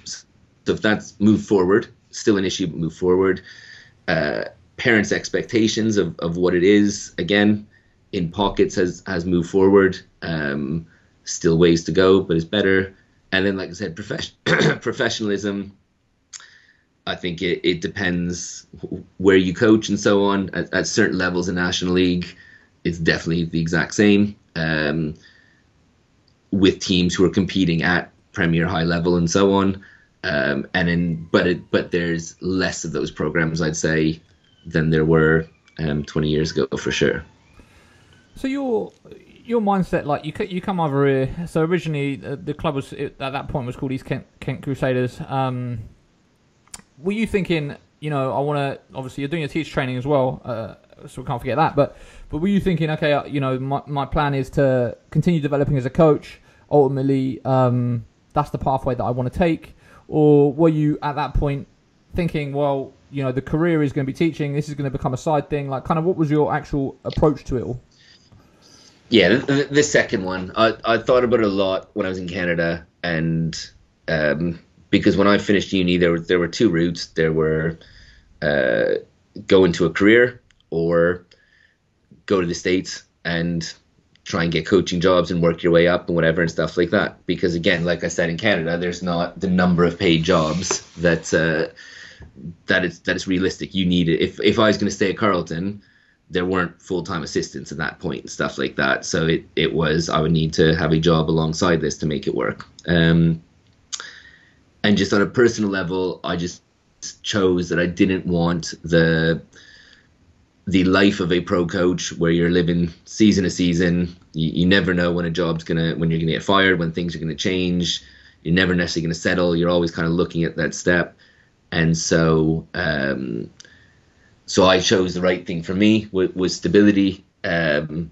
if that's moved forward, still an issue, but move forward. Parents' expectations of what it is, again, in pockets has moved forward. Still ways to go, but it's better. And then, like I said, professionalism, I think it depends where you coach and so on. At certain levels in National League, it's definitely the exact same with teams who are competing at Premier high level and so on. But there's less of those programs, I'd say, than there were 20 years ago for sure. So your mindset, like you come over here. So originally the club was at that point was called East Kent Crusaders. Were you thinking, I want to? Obviously, you're doing your teacher training as well, so we can't forget that. But were you thinking, okay, my plan is to continue developing as a coach. Ultimately, that's the pathway that I want to take. Or were you at that point thinking, well, the career is going to be teaching. This is going to become a side thing. Like, kind of, what was your actual approach to it all? Yeah, the second one. I thought about it a lot when I was in Canada, and because when I finished uni, there were two routes. There were go into a career or go to the States and try and get coaching jobs and work your way up and whatever and stuff like that. Because again, like I said, in Canada, there's not the number of paid jobs that is realistic. You need it. If I was going to stay at Carleton, there weren't full-time assistants at that point and stuff like that. So it was, I would need to have a job alongside this to make it work. And just on a personal level, I just chose that I didn't want the life of a pro coach where you're living season to season. You never know when a job's when you're going to get fired, when things are going to change. You're never necessarily going to settle. You're always kind of looking at that step. And so, so I chose the right thing for me was stability and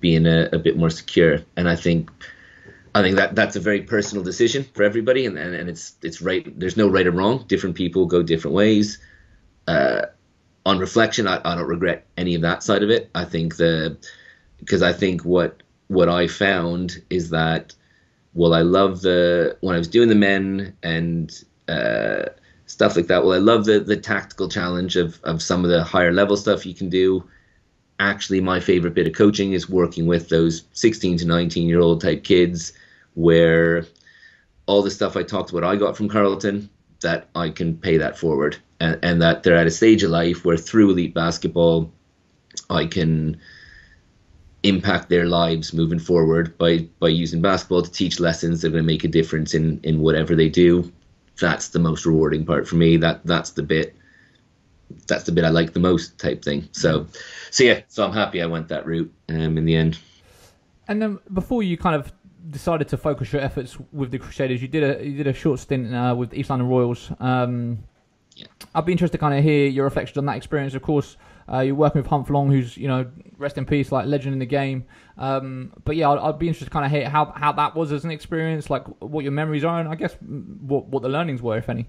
being a bit more secure. And I think that's a very personal decision for everybody, and it's right. There's no right or wrong. Different people go different ways. On reflection, I don't regret any of that side of it. I think because I think what I found is that while I love when I was doing the men and stuff like that. Well, I love the tactical challenge of some of the higher level stuff you can do. Actually, my favorite bit of coaching is working with those 16 to 19 year old type kids, where all the stuff I talked about I got from Carleton, that I can pay that forward, and that they're at a stage of life where through elite basketball, I can impact their lives moving forward by using basketball to teach lessons that are going to make a difference in whatever they do. That's the most rewarding part for me. That's the bit I like the most type thing. So I'm happy I went that route in the end. And then before you kind of decided to focus your efforts with the Crusaders, you did a short stint with the East London Royals. Yeah. I'd be interested to kind of hear your reflections on that experience. Of course, you're working with Humph Long, who's, you know, rest in peace, like legend in the game. But yeah, I'd be interested to kind of hear how that was as an experience, like what your memories are, and I guess what the learnings were, if any.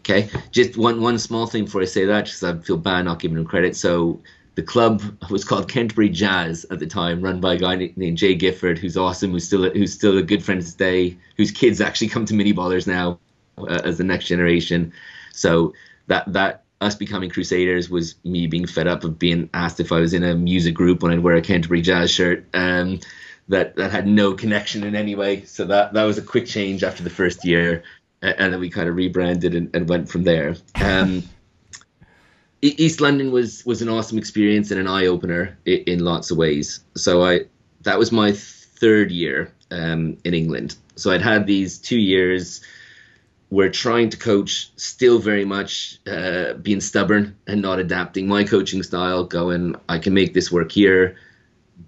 Okay, just one small thing before I say that, just I feel bad not giving him credit. So the club was called Canterbury Jazz at the time, run by a guy named Jay Gifford, who's awesome, who's still a good friend to this day, whose kids actually come to mini ballers now as the next generation. So that us becoming Crusaders was me being fed up of being asked if I was in a music group when I'd wear a Canterbury Jazz shirt. That had no connection in any way. So that was a quick change after the first year. And then we kind of rebranded and went from there. East London was an awesome experience and an eye-opener in lots of ways. So that was my third year in England. So I'd had these 2 years where trying to coach, still very much being stubborn and not adapting my coaching style, going, I can make this work here.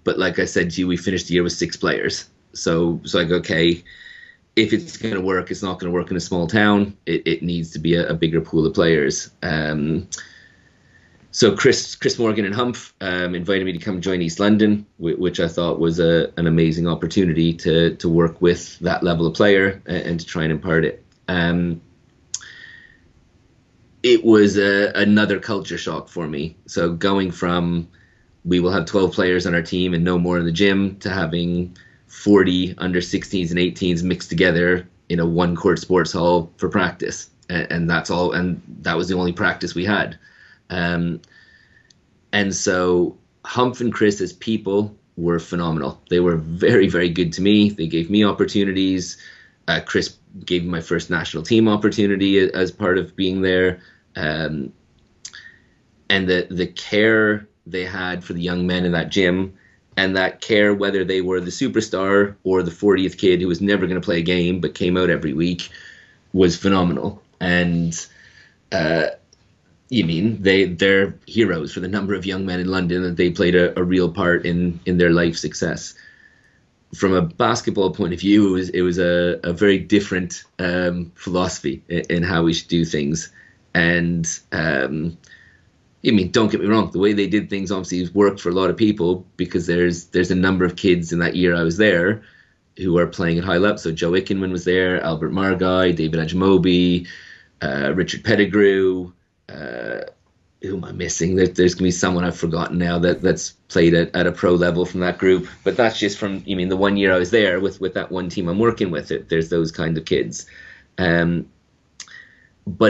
But like I said to you, we finished the year with 6 players. So I go, okay, if it's going to work, it's not going to work in a small town. It needs to be a bigger pool of players. So Chris Morgan and Humph invited me to come join East London, which I thought was an amazing opportunity to work with that level of player and to try and impart it. It was another culture shock for me. So going from we will have 12 players on our team and no more in the gym to having 40 under 16s and 18s mixed together in a one-court sports hall for practice, and that's all. And that was the only practice we had. And so Humph and Chris as people were phenomenal. They were very, very good to me. They gave me opportunities. Chris gave me my first national team opportunity as part of being there, and the care they had for the young men in that gym. And that care, whether they were the superstar or the 40th kid who was never going to play a game but came out every week, was phenomenal. And they're heroes for the number of young men in London that they played a real part in their life success. From a basketball point of view, it was a very different philosophy in how we should do things. And don't get me wrong, the way they did things obviously worked for a lot of people, because there's a number of kids in that year I was there who are playing at high level. So Joe Ickenman was there, Albert Margai, David Ajimobi, Richard Pettigrew, who am I missing? There's going to be someone I've forgotten now that's played at a pro level from that group. But that's just from, I mean, the 1 year I was there with that one team I'm working with. There's those kind of kids. But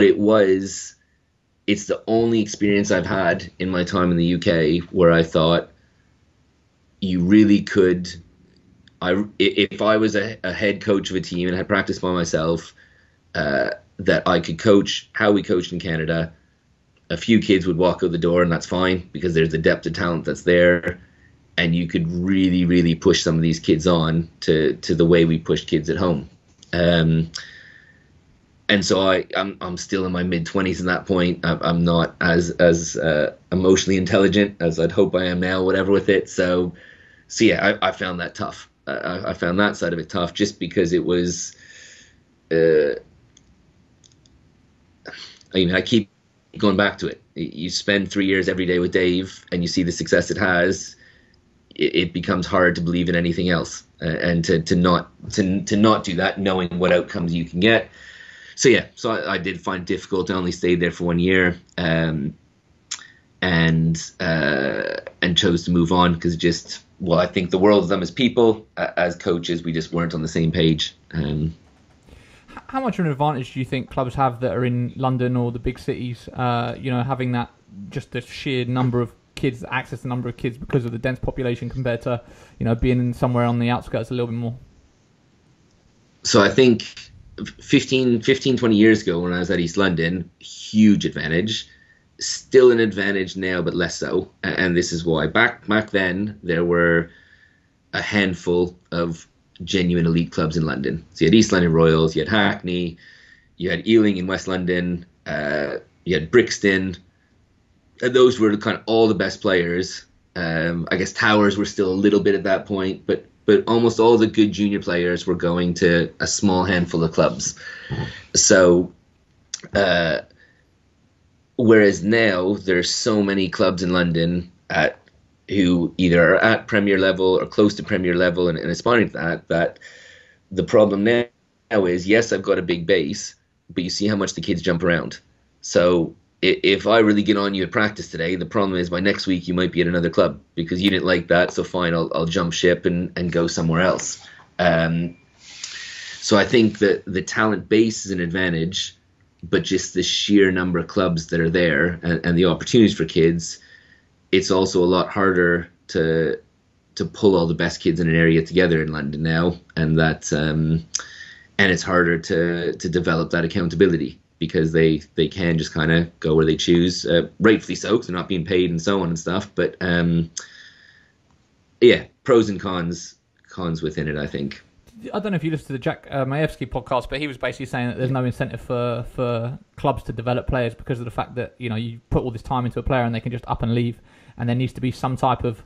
it's the only experience I've had in my time in the UK where I thought you really could, if I was a head coach of a team and had practiced by myself, that I could coach how we coached in Canada. A few kids would walk out the door, and that's fine because there's the depth of talent that's there, and you could really, really push some of these kids on to the way we push kids at home. And so I'm still in my mid-20s at that point. I'm not as emotionally intelligent as I'd hope I am now, whatever with it. So yeah, I found that tough. I found that side of it tough just because it was, I mean, I keep going back to it. You spend 3 years every day with Dave and you see the success it has, it becomes hard to believe in anything else and to not do that, knowing what outcomes you can get. So yeah, so I did find it difficult. I only stayed there for 1 year, and chose to move on because just, well, I think the world of them as people, as coaches, we just weren't on the same page. How much of an advantage do you think clubs have that are in London or the big cities, having that, just the sheer number of kids, access the number of kids because of the dense population compared to, being somewhere on the outskirts a little bit more? So I think 20 years ago when I was at East London, huge advantage. Still an advantage now, but less so. And this is why. Back then, there were a handful of genuine elite clubs in London. So you had East London Royals, you had Hackney, you had Ealing in West London, you had Brixton. And those were kind of all the best players. I guess Towers were still a little bit at that point, but almost all the good junior players were going to a small handful of clubs. So whereas now there's so many clubs in London who either are at Premier level or close to Premier level and aspiring to that the problem now is, yes, I've got a big base, but you see how much the kids jump around. So if I really get on you at practice today, the problem is by next week you might be at another club because you didn't like that, so fine, I'll jump ship and go somewhere else. So I think that the talent base is an advantage, but just the sheer number of clubs that are there and the opportunities for kids, it's also a lot harder to pull all the best kids in an area together in London now, and that and it's harder to develop that accountability because they can just kind of go where they choose, rightfully so, because they're not being paid and so on and stuff. But yeah, pros and cons within it, I think. I don't know if you listened to the Jack Majewski podcast, but he was basically saying that there's no incentive for clubs to develop players because of the fact that, you put all this time into a player and they can just up and leave, and there needs to be some type of,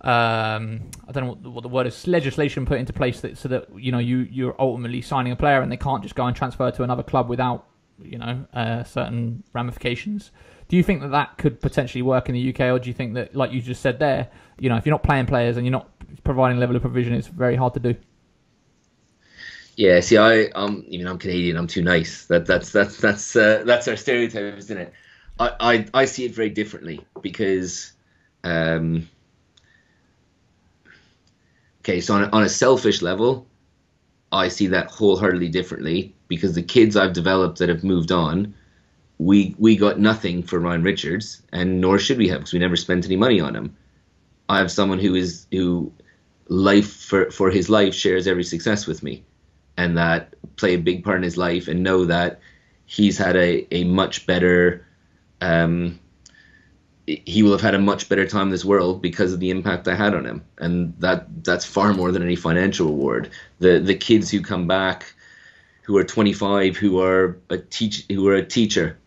I don't know what the word is, legislation put into place so that you're ultimately signing a player and they can't just go and transfer to another club without, certain ramifications. Do you think that could potentially work in the UK, or do you think that, like you just said there, if you're not playing players and you're not providing a level of provision, it's very hard to do? Yeah, see, I'm Canadian. I'm too nice. That's our stereotype, isn't it? I see it very differently because, so on a selfish level, I see that wholeheartedly differently because the kids I've developed that have moved on, we got nothing for Ryan Richards, and nor should we have because we never spent any money on him. I have someone who life for his life shares every success with me, and that play a big part in his life, and know that he's had a much better, he will have had a much better time in this world because of the impact I had on him. And that's far more than any financial reward. The kids who come back, who are 25, who are a teacher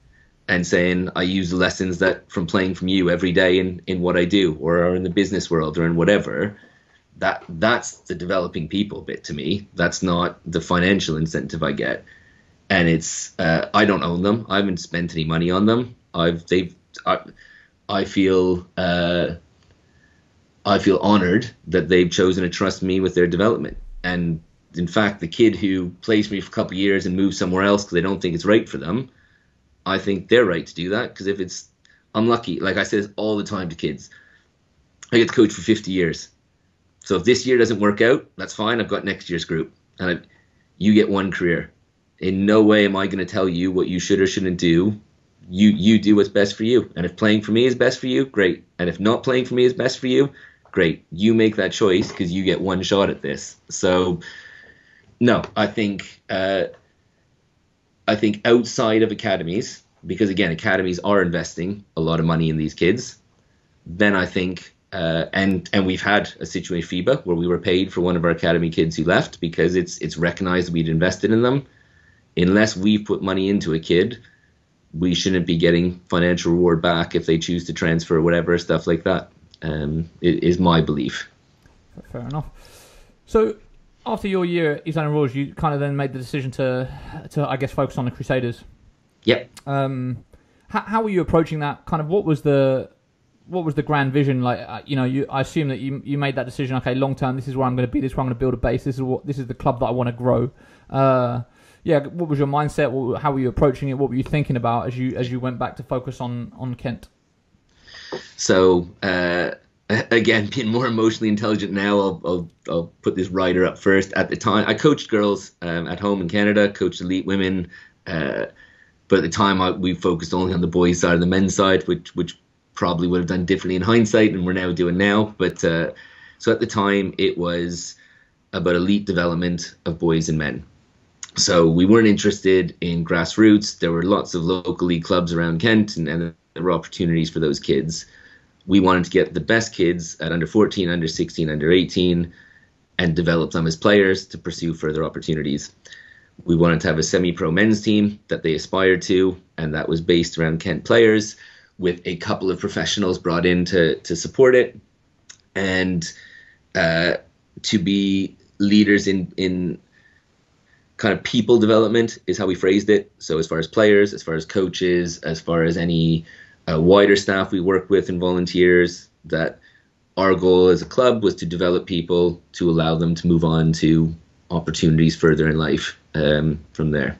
and saying, I use the lessons that from playing from you every day in what I do, or are in the business world or in whatever, that's the developing people bit to me. That's not the financial incentive I get, and it's I don't own them. I haven't spent any money on them. I feel honored that they've chosen to trust me with their development. And in fact, the kid who plays for me for a couple of years and moves somewhere else because they don't think it's right for them, I think they're right to do that because if it's I'm lucky. Like I say this all the time to kids. I get to coach for 50 years. So if this year doesn't work out, that's fine. I've got next year's group. And you get one career. In no way am I going to tell you what you should or shouldn't do. You do what's best for you. And if playing for me is best for you, great. And if not playing for me is best for you, great. You make that choice because you get one shot at this. So, no, I think outside of academies, because, again, academies are investing a lot of money in these kids, then I think and we've had a situation in FIBA where we were paid for one of our academy kids who left because it's recognized we'd invested in them. Unless we've put money into a kid, we shouldn't be getting financial reward back if they choose to transfer or whatever, stuff like that, is my belief. Fair enough. So after your year at East London Royals, you kind of then made the decision to I guess, focus on the Crusaders. Yep. How were you approaching that? Kind of what was the grand vision? Like, you know, I assume that you made that decision, okay, long term, this is where I'm going to be, this is where I'm going to build a base, this is the club that I want to grow. What was your mindset? How were you approaching it? What were you thinking about as you went back to focus on Kent? So, again, being more emotionally intelligent now, I'll put this rider up first. At the time, I coached girls at home in Canada, coached elite women, but at the time we focused only on the boys' side and the men's side, which probably would have done differently in hindsight, and we're now doing now. But so at the time, it was about elite development of boys and men. So we weren't interested in grassroots. There were lots of local league clubs around Kent, and there were opportunities for those kids. We wanted to get the best kids at under 14, under 16, under 18, and develop them as players to pursue further opportunities. We wanted to have a semi-pro men's team that they aspired to, and that was based around Kent players with a couple of professionals brought in to support it, and to be leaders in kind of people development is how we phrased it. So as far as players, as far as coaches, as far as any wider staff we work with and volunteers, that our goal as a club was to develop people to allow them to move on to opportunities further in life from there.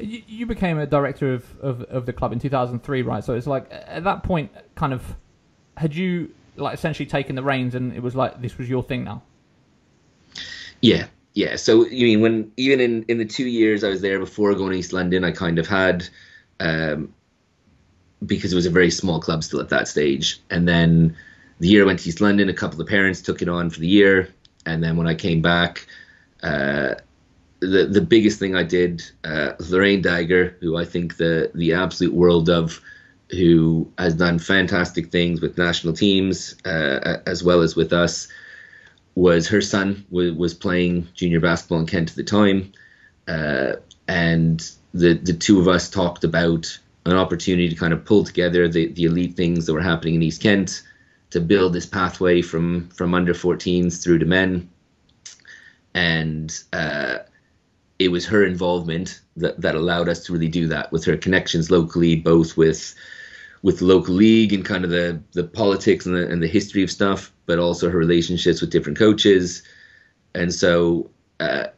You became a director of the club in 2003, right? So it's like at that point, kind of, had you like essentially taken the reins and it was like this was your thing now? Yeah. So you mean when even in the 2 years I was there before going to East London, I kind of had because it was a very small club still at that stage. And then the year I went to East London, a couple of parents took it on for the year, and then when I came back, the biggest thing I did, Lorraine Dagger, who I think the absolute world of, who has done fantastic things with national teams as well as with us. Was her son was playing junior basketball in Kent at the time, and the two of us talked about an opportunity to kind of pull together the elite things that were happening in East Kent to build this pathway from under 14s through to men. And it was her involvement that allowed us to really do that, with her connections locally, both with local league and kind of the politics and the history of stuff, but also her relationships with different coaches. And so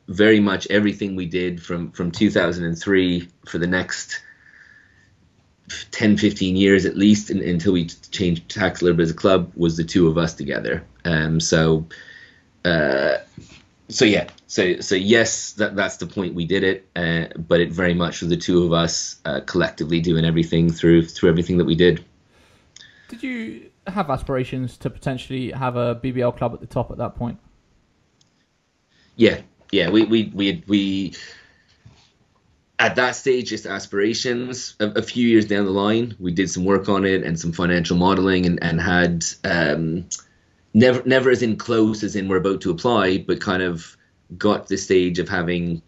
very much everything we did from 2003 for the next 10, 15 years at least, until we changed tack a little bit as a club, was the two of us together. So yes, that's the point we did it, but it very much was the two of us collectively doing everything through everything that we did. Did you have aspirations to potentially have a BBL club at the top at that point? Yeah. We at that stage just aspirations. A few years down the line, we did some work on it and some financial modelling, and had. Never as in close as in we're about to apply, but kind of got the stage of having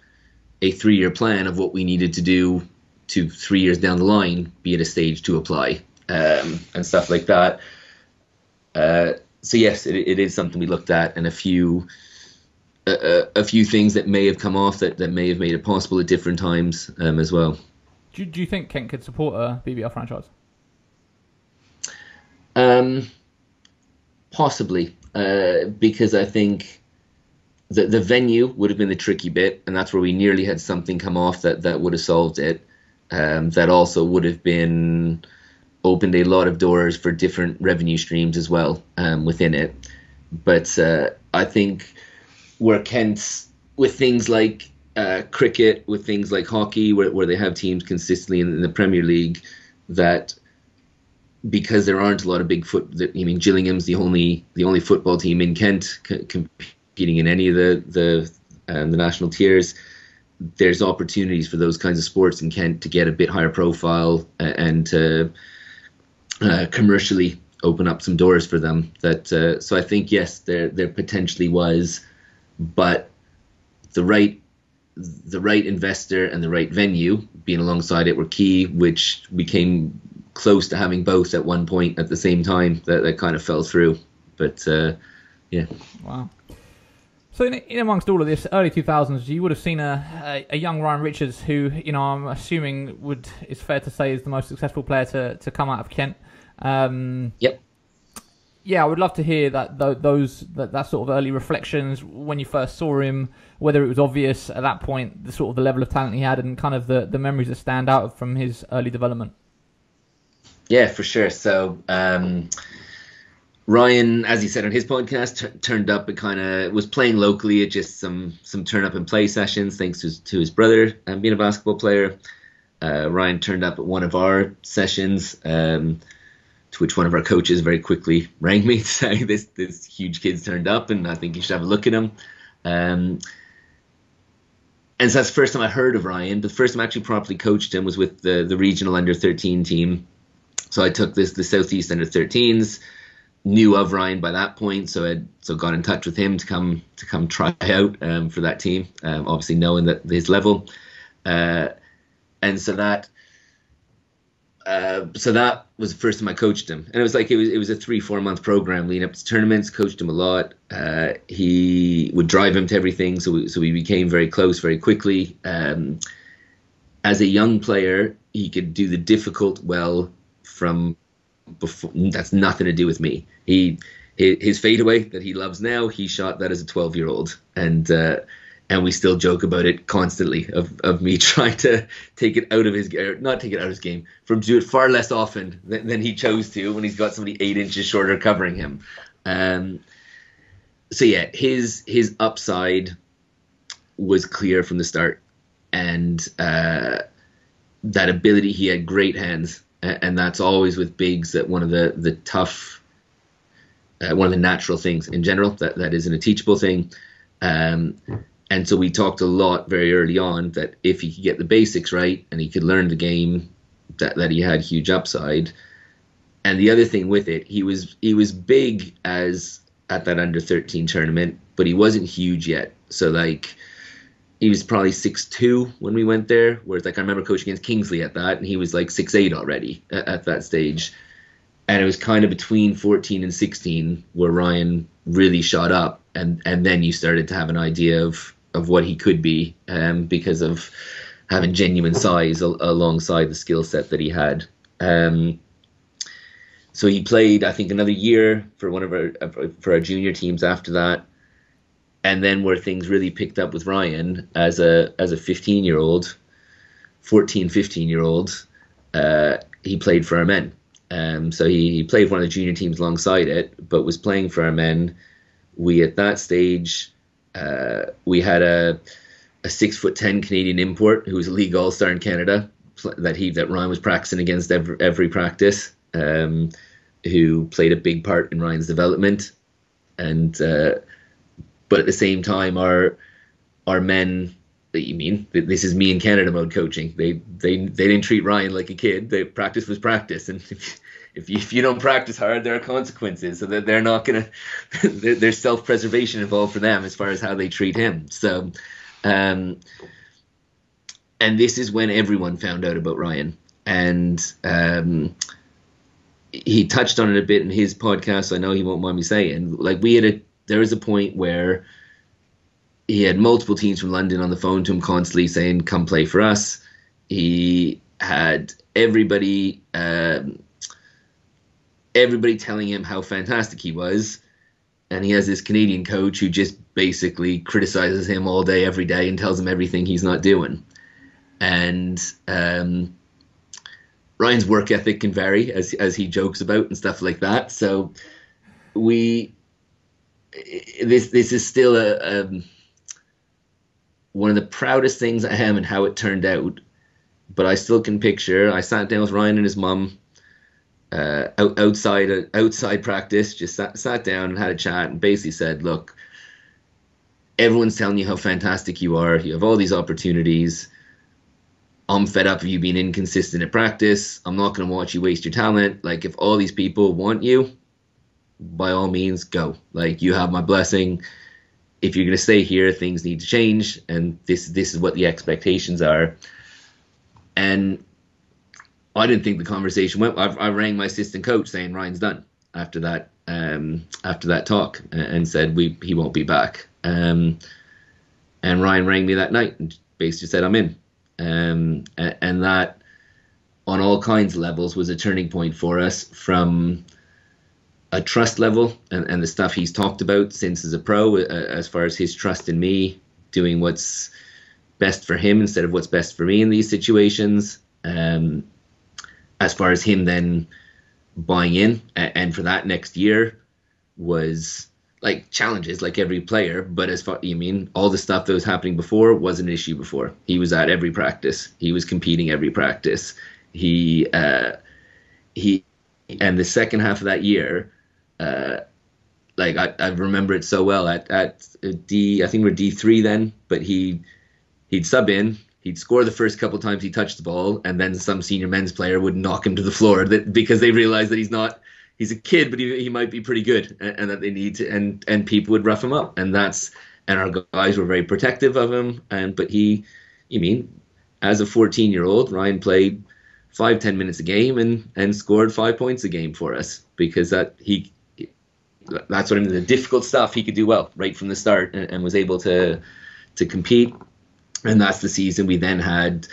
a 3-year plan of what we needed to do to 3 years down the line, be at a stage to apply and stuff like that. So yes, it is something we looked at, and a few things that may have come off that may have made it possible at different times as well. Do you think Kent could support a BBL franchise? Possibly, because I think the venue would have been the tricky bit, and that's where we nearly had something come off that would have solved it. That also would have been opened a lot of doors for different revenue streams as well within it. But I think where Kent's, with things like cricket, with things like hockey, where they have teams consistently in the Premier League, that because there aren't a lot of big Gillingham's the only football team in Kent competing in any of the national tiers. There's opportunities for those kinds of sports in Kent to get a bit higher profile and to commercially open up some doors for them. That so I think yes, there potentially was, but the right investor and the right venue being alongside it were key, which we came close to having both at one point at the same time. That kind of fell through, but yeah. Wow. So in amongst all of this, early 2000s, you would have seen a young Ryan Richards, who I'm assuming it's fair to say is the most successful player to come out of Kent. Yep. Yeah, I would love to hear that sort of early reflections when you first saw him, whether it was obvious at that point the level of talent he had and kind of the memories that stand out from his early development. Yeah, for sure. So. Ryan, as he said on his podcast, turned up and kind of was playing locally at just some turn up and play sessions, thanks to his brother being a basketball player. Ryan turned up at one of our sessions, to which one of our coaches very quickly rang me to say this huge kid's turned up and I think you should have a look at him. And so that's the first time I heard of Ryan. The first time I actually properly coached him was with the regional under-13 team. So I took the Southeast under-13s. Knew of Ryan by that point, so got in touch with him to come try out for that team. Obviously knowing that his level, and so that was the first time I coached him, and it was a 3-4 month program leading up to tournaments. Coached him a lot. He would drive him to everything, so we became very close very quickly. As a young player, he could do the difficult well from. Before, that's nothing to do with me. His fadeaway that he loves now, he shot that as a 12-year-old, and we still joke about it constantly of me trying to take it out of his game, from do it far less often than he chose to when he's got somebody 8 inches shorter covering him. So yeah, his upside was clear from the start, and that ability, he had great hands. And that's always with bigs, that one of the tough, one of the natural things in general that isn't a teachable thing. And so we talked a lot very early on that if he could get the basics right and he could learn the game, that he had huge upside. And the other thing with it, he was big as at that under 13 tournament, but he wasn't huge yet. So like. He was probably 6'2" when we went there, whereas I remember coaching against Kingsley at that, and he was like 6'8" already at that stage. And it was kind of between 14 and 16 where Ryan really shot up, and then you started to have an idea of what he could be, because of having genuine size alongside the skill set that he had. So he played, I think, another year for our junior teams after that. And then where things really picked up with Ryan as a 15-year-old, he played for our men. So he played one of the junior teams alongside it, but was playing for our men. We, at that stage, we had a 6'10" Canadian import who was a league all-star in Canada that Ryan was practicing against every practice, who played a big part in Ryan's development. But at the same time, our men, this is me in Canada mode coaching. They didn't treat Ryan like a kid. Practice was practice, and if you don't practice hard, there are consequences. So they're not gonna. There's self-preservation involved for them as far as how they treat him. So, and this is when everyone found out about Ryan, and he touched on it a bit in his podcast. So I know he won't mind me saying. Like we had a. There was a point where he had multiple teams from London on the phone to him constantly saying, come play for us. He had everybody telling him how fantastic he was. And he has this Canadian coach who just basically criticizes him all day, every day, and tells him everything he's not doing. And Ryan's work ethic can vary, as he jokes about and stuff like that. So this is still one of the proudest things I am and how it turned out. But I still can picture, I sat down with Ryan and his mum outside practice, just sat down and had a chat and basically said, look, everyone's telling you how fantastic you are. You have all these opportunities. I'm fed up of you being inconsistent at practice. I'm not going to watch you waste your talent. Like, if all these people want you, by all means, go. Like, you have my blessing. If you're going to stay here, things need to change. And this is what the expectations are. And I didn't think the conversation went. I rang my assistant coach saying Ryan's done after that talk, and said he won't be back. And Ryan rang me that night and basically said I'm in. And that, on all kinds of levels, was a turning point for us, from a trust level and the stuff he's talked about since as a pro, as far as his trust in me, doing what's best for him instead of what's best for me in these situations. As far as him then buying in, and for that next year was like challenges, like every player. But as far, you mean, all the stuff that was happening before wasn't an issue before. He was at every practice. He was competing every practice. He and the second half of that year, like I remember it so well. At D, I think we're D3 then, but he'd sub in. He'd score the first couple of times he touched the ball, and then some senior men's player would knock him to the floor because they realized that he's a kid, but he might be pretty good, and that they need to, and people would rough him up, and our guys were very protective of him, but as a 14-year-old, Ryan played 5-10 minutes a game and scored 5 points a game for us, because that's what I mean, the difficult stuff he could do well right from the start, and was able to compete. And that's the season we then had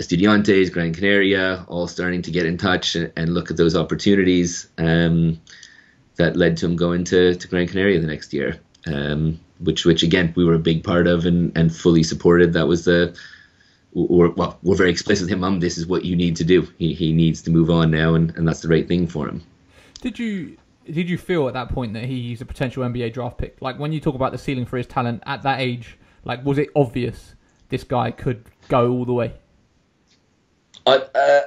Estudiantes, Gran Canaria, all starting to get in touch and look at those opportunities, that led to him going to Gran Canaria the next year, which again, we were a big part of and fully supported. That was we're very explicit with him, Mum, this is what you need to do. He needs to move on now, and that's the right thing for him. Did you feel at that point that he's a potential NBA draft pick? Like, when you talk about the ceiling for his talent at that age, like, was it obvious this guy could go all the way? I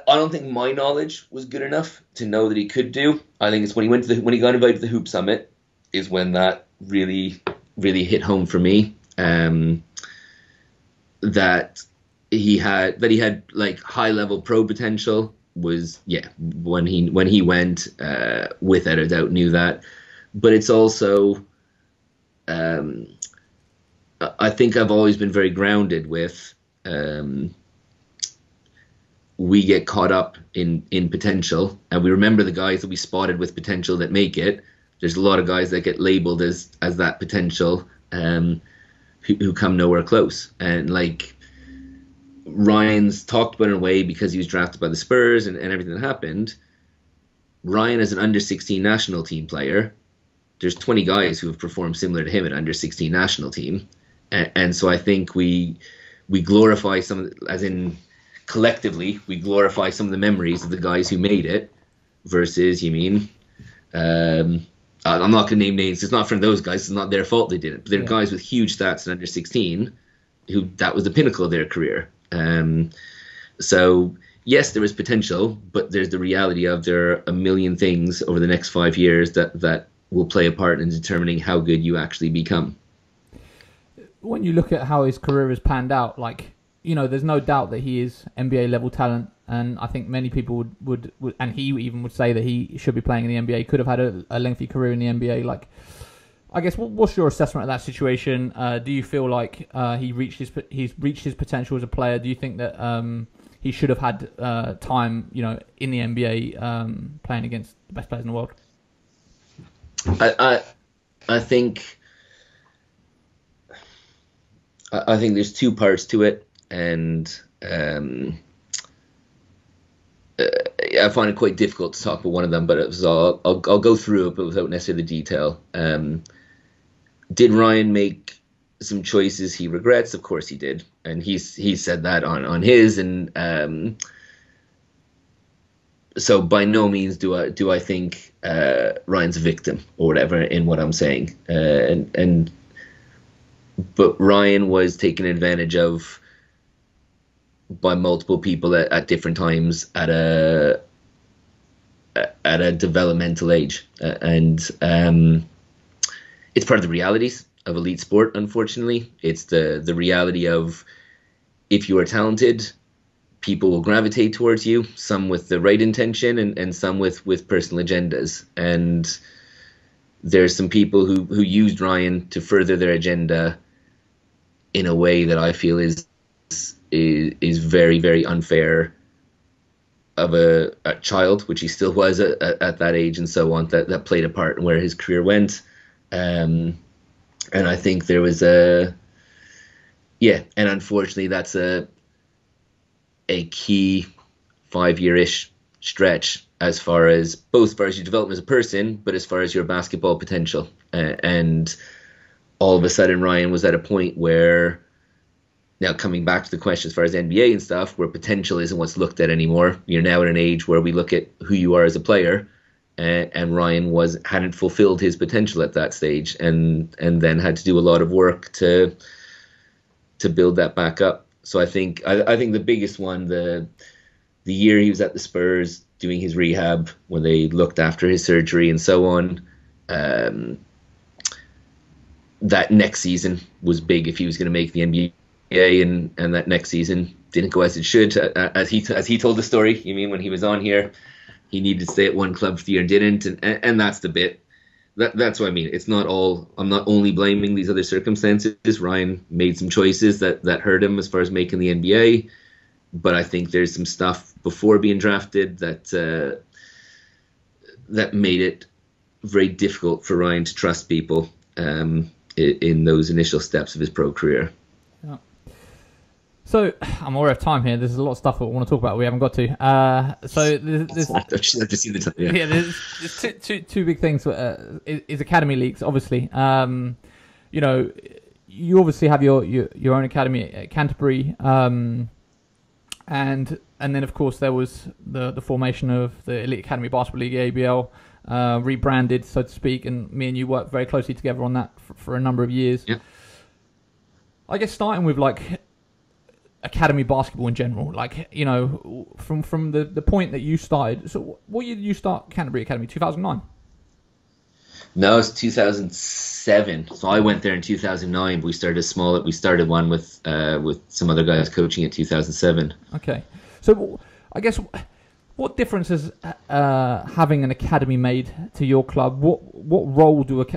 don't think my knowledge was good enough to know that he could do. I think it's when he got invited to the Hoop Summit is when that really, really hit home for me. That he had like high level pro potential was, yeah, when he went, without a doubt knew that. But it's also, I think I've always been very grounded with, we get caught up in potential, and we remember the guys that we spotted with potential that make it. There's a lot of guys that get labeled as that potential, who come nowhere close. And like, Ryan's talked about in a way because he was drafted by the Spurs and everything that happened. Ryan is an under-16 national team player. There's 20 guys who have performed similar to him at under-16 national team. And so I think we glorify some, as in collectively, we glorify some of the memories of the guys who made it versus, I'm not going to name names. It's not from those guys. It's not their fault they did it. But they're guys with huge stats in under-16 who that was the pinnacle of their career. So yes, there is potential, but there's the reality of there are a million things over the next 5 years that will play a part in determining how good you actually become. When you look at how his career has panned out, like, there's no doubt that he is NBA level talent, and I think many people would and he even would say that he should be playing in the NBA, could have had a lengthy career in the NBA. Like, I guess, what's your assessment of that situation? Do you feel like he's reached his potential as a player? Do you think that he should have had time, in the NBA, playing against the best players in the world? I think there's two parts to it, and I find it quite difficult to talk about one of them. But I'll go through it, but without necessarily the detail. Did Ryan make some choices he regrets? Of course he did, and he said that on his. So by no means do I think Ryan's a victim or whatever in what I'm saying. But Ryan was taken advantage of by multiple people at different times at a developmental age, and it's part of the realities of elite sport. Unfortunately, it's the reality of, if you are talented, people will gravitate towards you, some with the right intention and some with personal agendas. And there's some people who used Ryan to further their agenda in a way that I feel is very, very unfair of a child, which he still was at that age and so on, that played a part in where his career went. And I think there was and unfortunately that's a key 5-year-ish stretch as far as both far as your development as a person, but as far as your basketball potential. And all of a sudden Ryan was at a point where, now coming back to the question as far as NBA and stuff, where potential isn't what's looked at anymore. You're now at an age where we look at who you are as a player, and Ryan hadn't fulfilled his potential at that stage, and then had to do a lot of work to build that back up. So I think the biggest one, the year he was at the Spurs doing his rehab, when they looked after his surgery and so on, that next season was big if he was going to make the NBA. And that next season didn't go as it should, as he told the story. You mean when he was on here, he needed to stay at one club for the year, didn't, and that's the bit. That's what I mean. It's not all. I'm not only blaming these other circumstances. Ryan made some choices that hurt him as far as making the NBA, but I think there's some stuff before being drafted that made it very difficult for Ryan to trust people in those initial steps of his pro career. Yeah. So I'm all out of time here. There's a lot of stuff that we want to talk about. We haven't got to. So there's there's two big things. Is academy leagues, obviously. You obviously have your own academy at Canterbury, and then of course there was the formation of the Elite Academy Basketball League, ABL, rebranded, so to speak. And me and you worked very closely together on that for a number of years. Yeah. I guess starting with academy basketball in general, from the point that you started. So what year did you start Canterbury Academy? 2009? No, it's 2007. So I went there in 2009. We started small. We started one with some other guys coaching in 2007. Okay. So I guess what difference has having an academy made to your club? What role does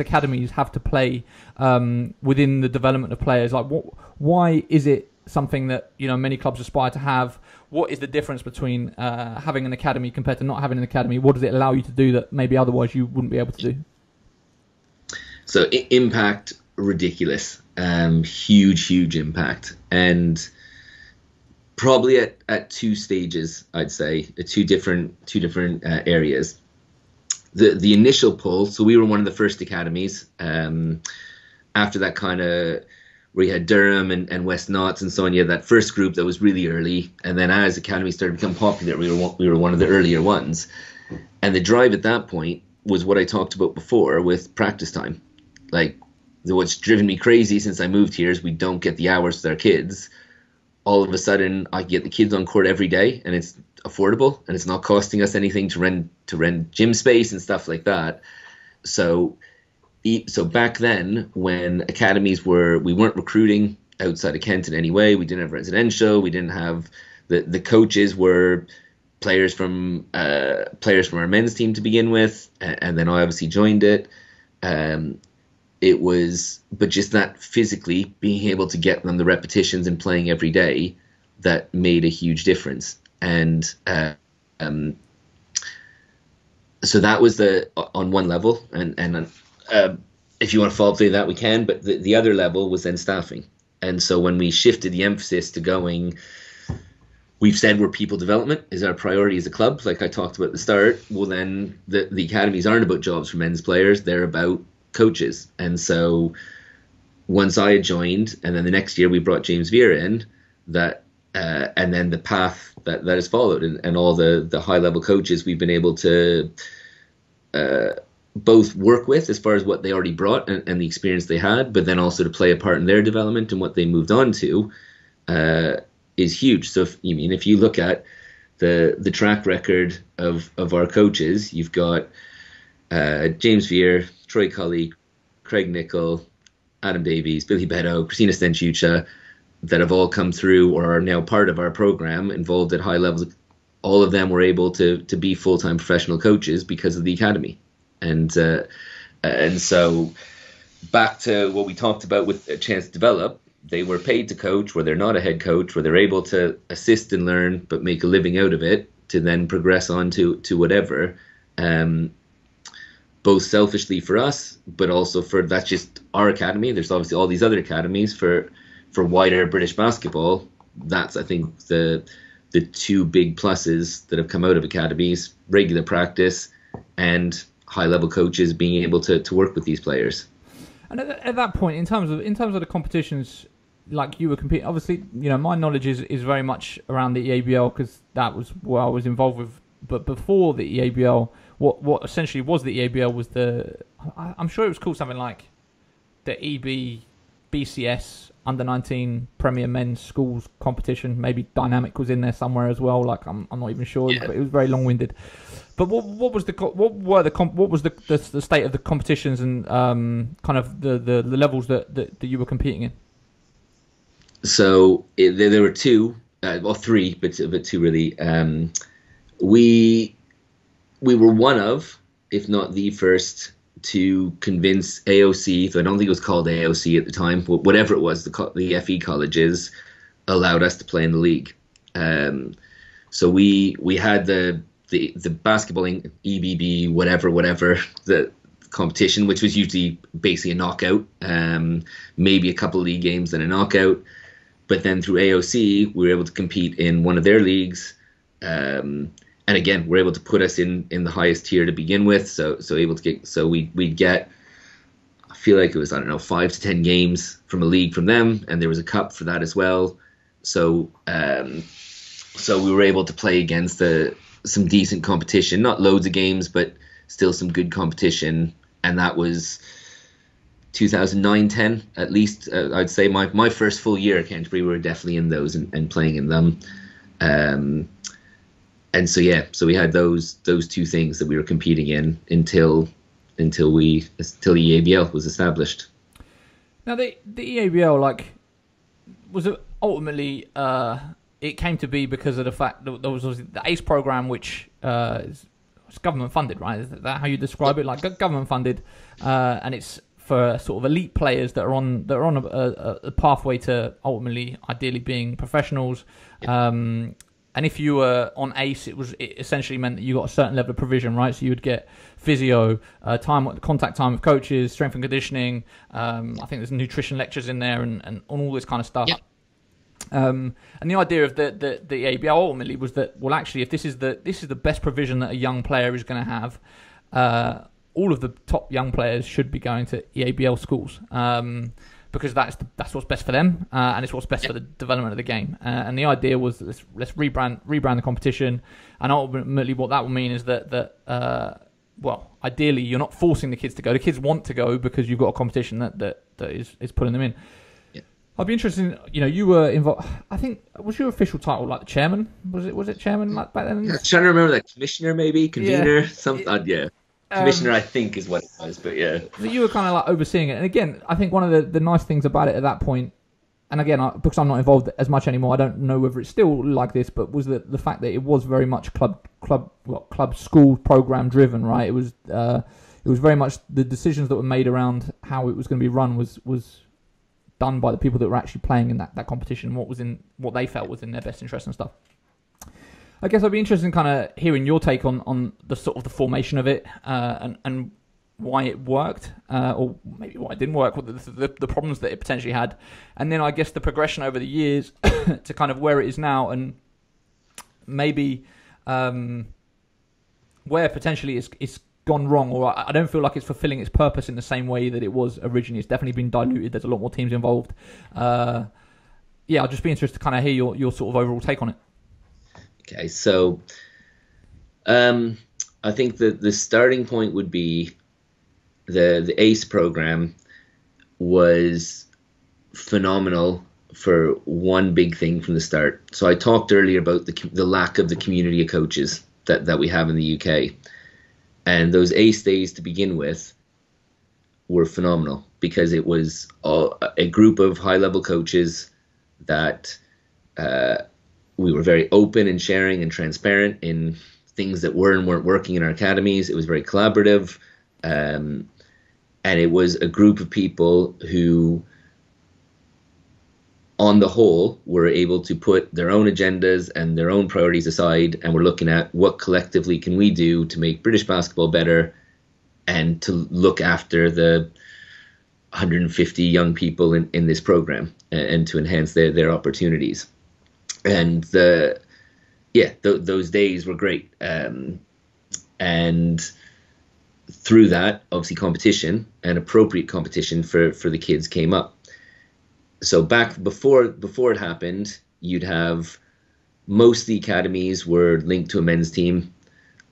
academies have to play within the development of players? Why is it something that many clubs aspire to have? What is the difference between having an academy compared to not having an academy? What does it allow you to do that maybe otherwise you wouldn't be able to do? So impact, ridiculous, huge impact, and probably at two stages, I'd say, two different areas. The initial pull, so we were one of the first academies after that kind of, we had Durham and West Notts and so on. You had that first group that was really early, and then as academies started to become popular, we were one of the earlier ones. And the drive at that point was what I talked about before with practice time. Like, what's driven me crazy since I moved here is we don't get the hours with our kids. All of a sudden, I get the kids on court every day, and it's affordable, and it's not costing us anything to rent gym space and stuff like that. So back then, when academies we weren't recruiting outside of Kent in any way. We didn't have residential. We didn't have the coaches were players from our men's team to begin with, and then I obviously joined it. It was, but just that physically being able to get them the repetitions and playing every day, that made a huge difference. And so that was on one level. And if you want to follow through that, we can. But the other level was then staffing. And so when we shifted the emphasis to going, we've said we're people development is our priority as a club, like I talked about at the start. Well, then the academies aren't about jobs for men's players. They're about coaches. And so once I had joined, and then the next year we brought James Veer in, that and then the path that has followed, and all the high-level coaches we've been able to both work with as far as what they already brought and the experience they had, but then also to play a part in their development and what they moved on to is huge. So, if you look at the track record of our coaches, you've got James Veer, Troy Culley, Craig Nickel, Adam Davies, Billy Beto, Christina Stanchiucha, that have all come through or are now part of our program, involved at high levels. All of them were able to be full-time professional coaches because of the academy. And so back to what we talked about with a chance to develop, they were paid to coach, where they're not a head coach, where they're able to assist and learn, but make a living out of it to then progress on to whatever, both selfishly for us, but also for, that's just our academy. There's obviously all these other academies for wider British basketball. That's, I think, the two big pluses that have come out of academies: regular practice and high-level coaches being able to work with these players. And at that point, in terms of the competitions, like you were competing, obviously, my knowledge is very much around the EABL because that was what I was involved with. But before the EABL, what essentially was the EABL was I'm sure it was called something like the EBCS Under-19 Premier Men's Schools Competition. Maybe Dynamic was in there somewhere as well. Like I'm not even sure. Yeah. But it was very long-winded. But what was the state of the competitions and kind of the levels that you were competing in? So there were two, well, three, but two really. We were one of, if not the first, to convince AOC, so I don't think it was called AOC at the time, whatever it was, the FE colleges allowed us to play in the league. So we had the basketball EBB whatever the competition, which was usually basically a knockout, maybe a couple of league games and a knockout. But then through AOC, we were able to compete in one of their leagues. And again, we're able to put us in the highest tier to begin with. So able to get, so we'd get, I feel like it was, 5 to 10 games from a league from them, and there was a cup for that as well. So we were able to play against some decent competition, not loads of games, but still some good competition. And that was 2009-10, at least. I'd say my first full year at Canterbury, we were definitely in those and playing in them. And so, so we had those two things that we were competing in until the EABL was established. Now, the EABL, was ultimately, it came to be because of the fact that there was the ACE program, which is government funded, right? Is that how you describe it? Like government funded, and it's for sort of elite players that are on a pathway to ultimately, ideally, being professionals. Yeah. And if you were on ACE, it essentially meant that you got a certain level of provision, right? So you would get physio, contact time with coaches, strength and conditioning. I think there's nutrition lectures in there and all this kind of stuff. Yep. And the idea of the ABL ultimately was that, well, actually, if this is the best provision that a young player is going to have, all of the top young players should be going to EABL schools. Because that's what's best for them, and it's what's best for the development of the game. And the idea was let's rebrand the competition, and ultimately what that will mean is that ideally you're not forcing the kids to go. The kids want to go because you've got a competition that is putting them in. Yeah. I'd be interested in, you were involved. I think, was your official title like the chairman? Was it chairman back then? I'm trying to remember, commissioner maybe, convener, something. Commissioner, I think, is what it was, but yeah. So you were kind of overseeing it. And again, I think one of the nice things about it at that point, and again, because I'm not involved as much anymore, I don't know whether it's still like this, but was the fact that it was very much club school program driven, right? It was very much the decisions that were made around how it was going to be run was done by the people that were actually playing in that competition, what they felt was in their best interest and stuff. I guess I'd be interested in kind of hearing your take on the sort of the formation of it and why it worked, or maybe why it didn't work, or the problems that it potentially had. And then I guess the progression over the years to kind of where it is now and maybe where potentially it's gone wrong, or I don't feel like it's fulfilling its purpose in the same way that it was originally. It's definitely been diluted. There's a lot more teams involved. yeah, I'd just be interested to kind of hear your sort of overall take on it. Okay, so I think that the starting point would be the ACE program was phenomenal for one big thing from the start. So I talked earlier about the lack of the community of coaches that we have in the UK. And those ACE days to begin with were phenomenal because it was a group of high-level coaches that we were very open and sharing and transparent in things that were and weren't working in our academies. It was very collaborative. And it was a group of people who, on the whole, were able to put their own agendas and their own priorities aside, and were looking at what collectively can we do to make British basketball better and to look after the 150 young people in this program and to enhance their opportunities. And those days were great. And through that, obviously, competition and appropriate competition for the kids came up. So back before it happened, you'd have most of the academies were linked to a men's team.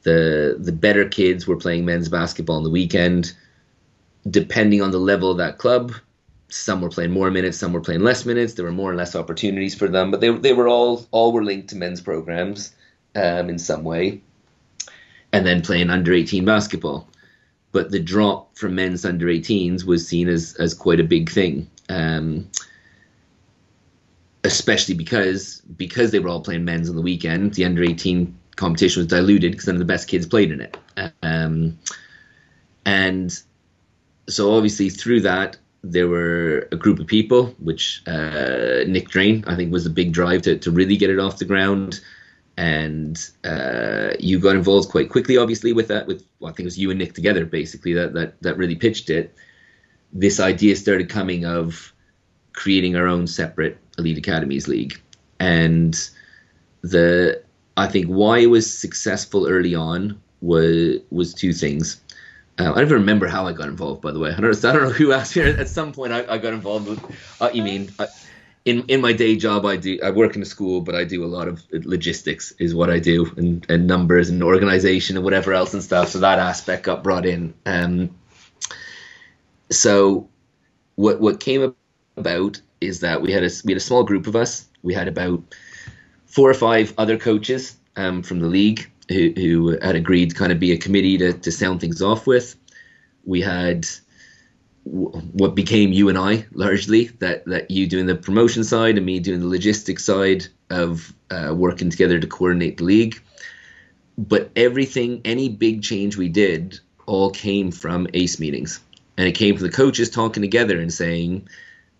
The better kids were playing men's basketball on the weekend. Depending on the level of that club, some were playing more minutes, some were playing less minutes. There were more and less opportunities for them, but they were all were linked to men's programs in some way, and then playing under 18 basketball. But the drop from men's under 18s was seen as quite a big thing. Especially because they were all playing men's on the weekend, the under 18 competition was diluted because none of the best kids played in it. And so obviously through that, there were a group of people, which Nick Drain, I think, was the big drive to really get it off the ground. And you got involved quite quickly, obviously, with that. I think it was you and Nick together, basically, that really pitched it. This idea started coming of creating our own separate elite academies league, and I think why it was successful early on was two things. I don't even remember how I got involved, by the way. I don't know who asked me. At some point, I got involved with. In my day job, I work in a school, but I do a lot of logistics is what I do, and numbers and organization and whatever else and stuff. So that aspect got brought in. So what came about is that we had a small group of us. We had about 4 or 5 other coaches from the league who had agreed to kind of be a committee to sound things off with. We had what became you and I largely, that you doing the promotion side and me doing the logistics side of working together to coordinate the league. But any big change we did all came from ACE meetings. And it came from the coaches talking together and saying,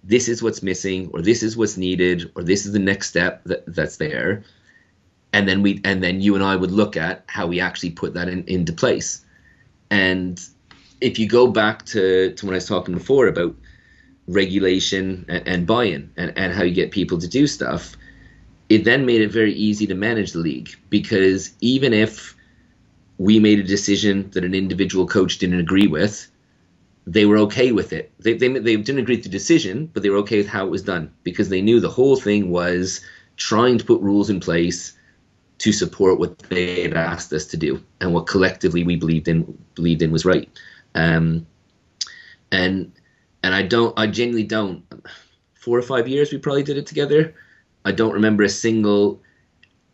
this is what's missing, or this is what's needed, or this is the next step that's there. And then you and I would look at how we actually put that into place. And if you go back to when I was talking before about regulation and buy-in and how you get people to do stuff, it then made it very easy to manage the league, because even if we made a decision that an individual coach didn't agree with, they were okay with it. They didn't agree with the decision, but they were okay with how it was done, because they knew the whole thing was trying to put rules in place to support what they had asked us to do and what collectively we believed in was right. I genuinely don't. 4 or 5 years we probably did it together. I don't remember a single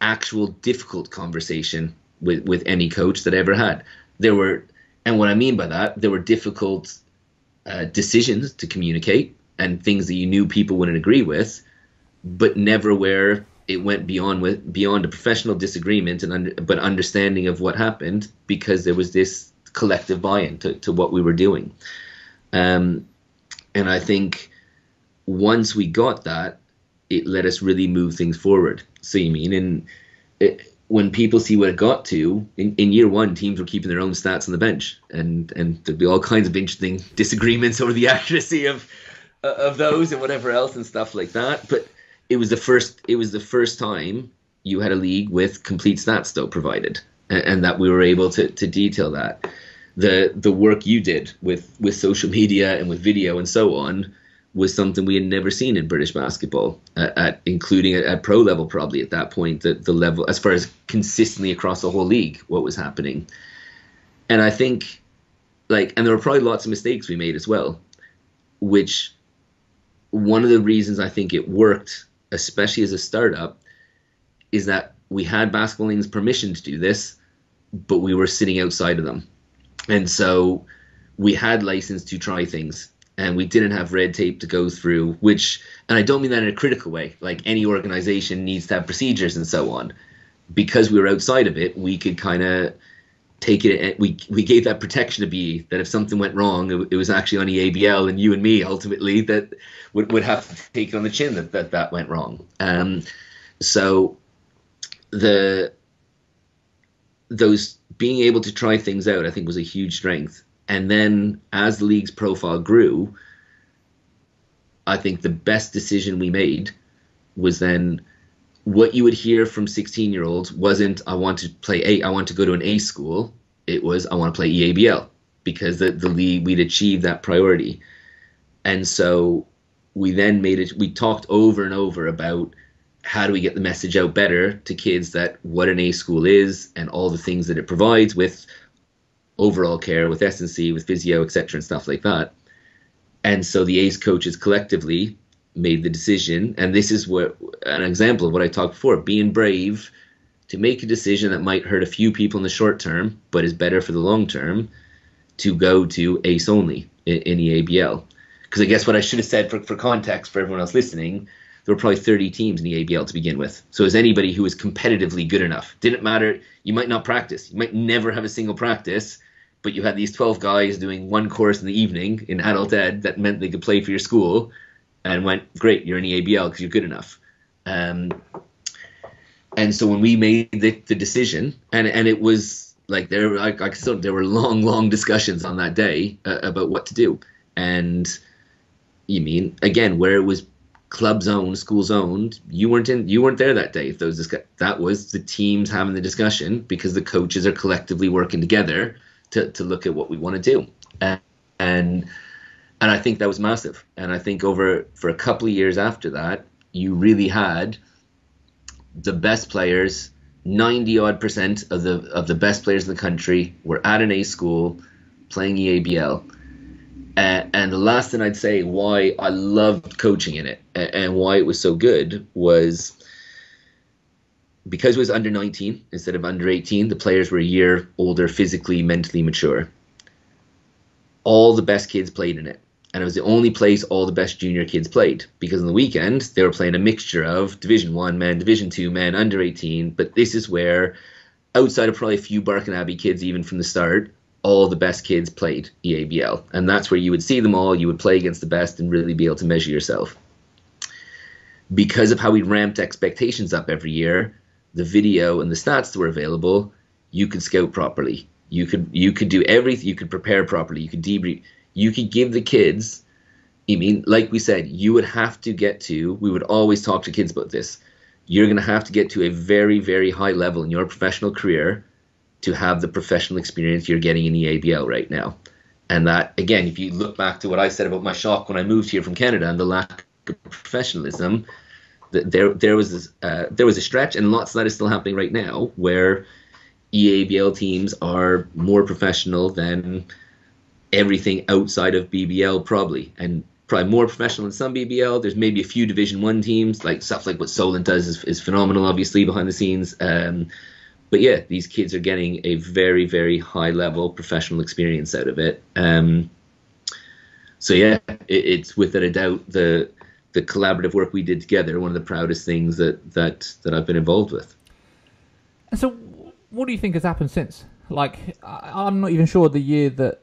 actual difficult conversation with any coach that I ever had. There were. And what I mean by that, there were difficult decisions to communicate and things that you knew people wouldn't agree with, but never where it went beyond a professional disagreement, but understanding of what happened, because there was this collective buy-in to what we were doing. And I think once we got that, it let us really move things forward. So you mean, and when people see what it got to, in year one, teams were keeping their own stats on the bench, and there'd be all kinds of interesting disagreements over the accuracy of those and whatever else and stuff like that. But it was the first time you had a league with complete stats though provided, and that we were able to detail that. The work you did with social media and with video and so on was something we had never seen in British basketball, including at pro level, probably at that point, the level as far as consistently across the whole league, what was happening. And I think, like, and there were probably lots of mistakes we made as well, which one of the reasons I think it worked, especially as a startup, is that we had Basketball England's permission to do this, but we were sitting outside of them. And so we had license to try things, and we didn't have red tape to go through, which, and I don't mean that in a critical way, like any organization needs to have procedures and so on. Because we were outside of it, we could kind of take it, we gave that protection to BE, that if something went wrong, it was actually on EABL and you and me ultimately that would have to take it on the chin that went wrong. So those being able to try things out, I think, was a huge strength. And then as the league's profile grew, I think the best decision we made was then what you would hear from 16-year-olds wasn't, I want to play A, I want to go to an A school. It was, I want to play EABL, because the league, we'd achieved that priority. And so we then made it, we talked over and over about how do we get the message out better to kids that what an A school is and all the things that it provides with overall care, with S&C, with physio, etc., and stuff like that. And so the ACE coaches collectively made the decision, and this is what an example of what I talked before, being brave to make a decision that might hurt a few people in the short term, but is better for the long term, to go to ACE only in the ABL. Because I guess what I should have said for context for everyone else listening, there were probably 30 teams in the ABL to begin with. So as anybody who was competitively good enough, didn't matter, you might not practice, you might never have a single practice, but you had these 12 guys doing one course in the evening in adult ed that meant they could play for your school, and went, great, you're in the ABL because you're good enough. And so when we made the decision, and it was like, there were long discussions on that day about what to do. And you mean, again, where it was clubs owned, schools owned, you weren't there that day. That was the teams having the discussion, because the coaches are collectively working together to look at what we want to do. And I think that was massive. And I think for a couple of years after that, you really had the best players, 90-odd% of the best players in the country were at an A school playing EABL. And the last thing I'd say why I loved coaching in it and why it was so good was because it was under 19 instead of under 18, the players were a year older, physically, mentally mature. All the best kids played in it. And it was the only place all the best junior kids played, because on the weekend they were playing a mixture of Division 1 men, Division 2 men, under 18. But this is where, outside of probably a few Barking Abbey kids even from the start, all the best kids played EABL, and that's where you would see them all. You would play against the best and really be able to measure yourself. Because of how we ramped expectations up every year, the video and the stats that were available, you could scout properly. You could do everything. You could prepare properly. You could debrief. You could give the kids. I mean, like we said, you would have to get to. We would always talk to kids about this. You're going to have to get to a very, very high level in your professional career to have the professional experience you're getting in the ABL right now. And that, again, if you look back to what I said about my shock when I moved here from Canada and the lack of professionalism, there was a stretch, and lots of that is still happening right now, where EABL teams are more professional than everything outside of BBL probably, and probably more professional in some BBL. There's maybe a few Division I teams, like stuff like what Solent does is phenomenal, obviously, behind the scenes. But yeah, these kids are getting a very, very high level professional experience out of it. So yeah, it's without a doubt the collaborative work we did together, one of the proudest things that I've been involved with. And so what do you think has happened since? Like, I'm not even sure the year that,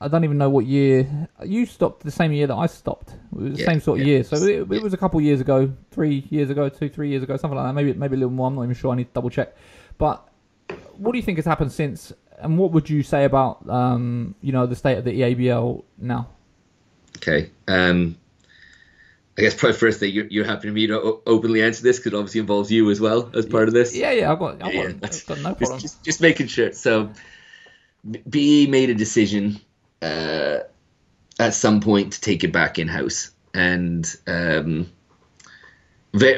I don't even know what year, you stopped the same year that I stopped. It was the same sort of year. So it was a couple of years ago, 3 years ago, 3 years ago, something like that. Maybe a little more, I'm not even sure, I need to double check. But what do you think has happened since, and what would you say about the state of the EABL now? Okay, I guess probably first thing, you're happy to me to openly answer this, because it obviously involves you as well as part of this. I've got no problem. Just making sure. So BE made a decision at some point to take it back in-house, and very,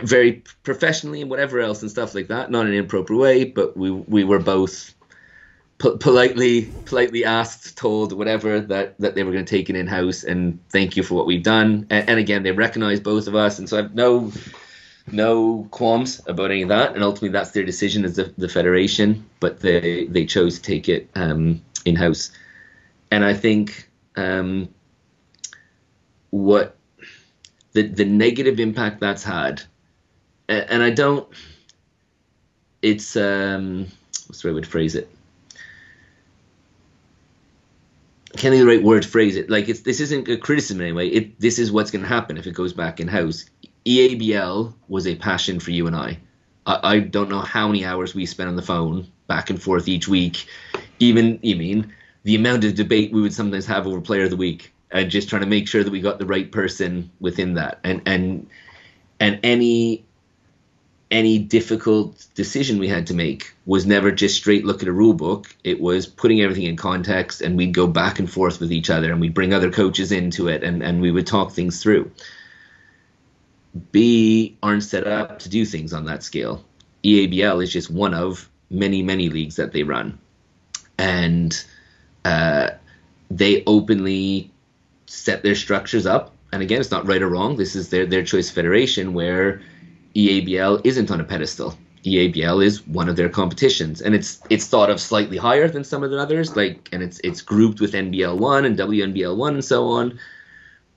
very professionally and whatever else and stuff like that, not in an improper way, but we were both politely asked, told, whatever, that they were going to take it in-house and thank you for what we've done. And again, they recognized both of us, and so I have no qualms about any of that, and ultimately that's their decision as the federation, but they chose to take it in-house. And I think what the negative impact that's had, and I don't, it's what's the right way to phrase it? Can't think of the right word to phrase it. Like, this isn't a criticism in any way. This is what's going to happen if it goes back in-house. EABL was a passion for you and I. I don't know how many hours we spent on the phone back and forth each week. Even, I mean, the amount of debate we would sometimes have over Player of the Week, and just trying to make sure that we got the right person within that. And any difficult decision we had to make was never just straight look at a rule book. It was putting everything in context, and we'd go back and forth with each other, and we'd bring other coaches into it, and we would talk things through. B aren't set up to do things on that scale. EABL is just one of many, many leagues that they run. And they openly set their structures up. And again, it's not right or wrong. This is their choice federation, where EABL isn't on a pedestal. EABL is one of their competitions, and it's thought of slightly higher than some of the others, like, and it's grouped with NBL1 and WNBL1 and so on,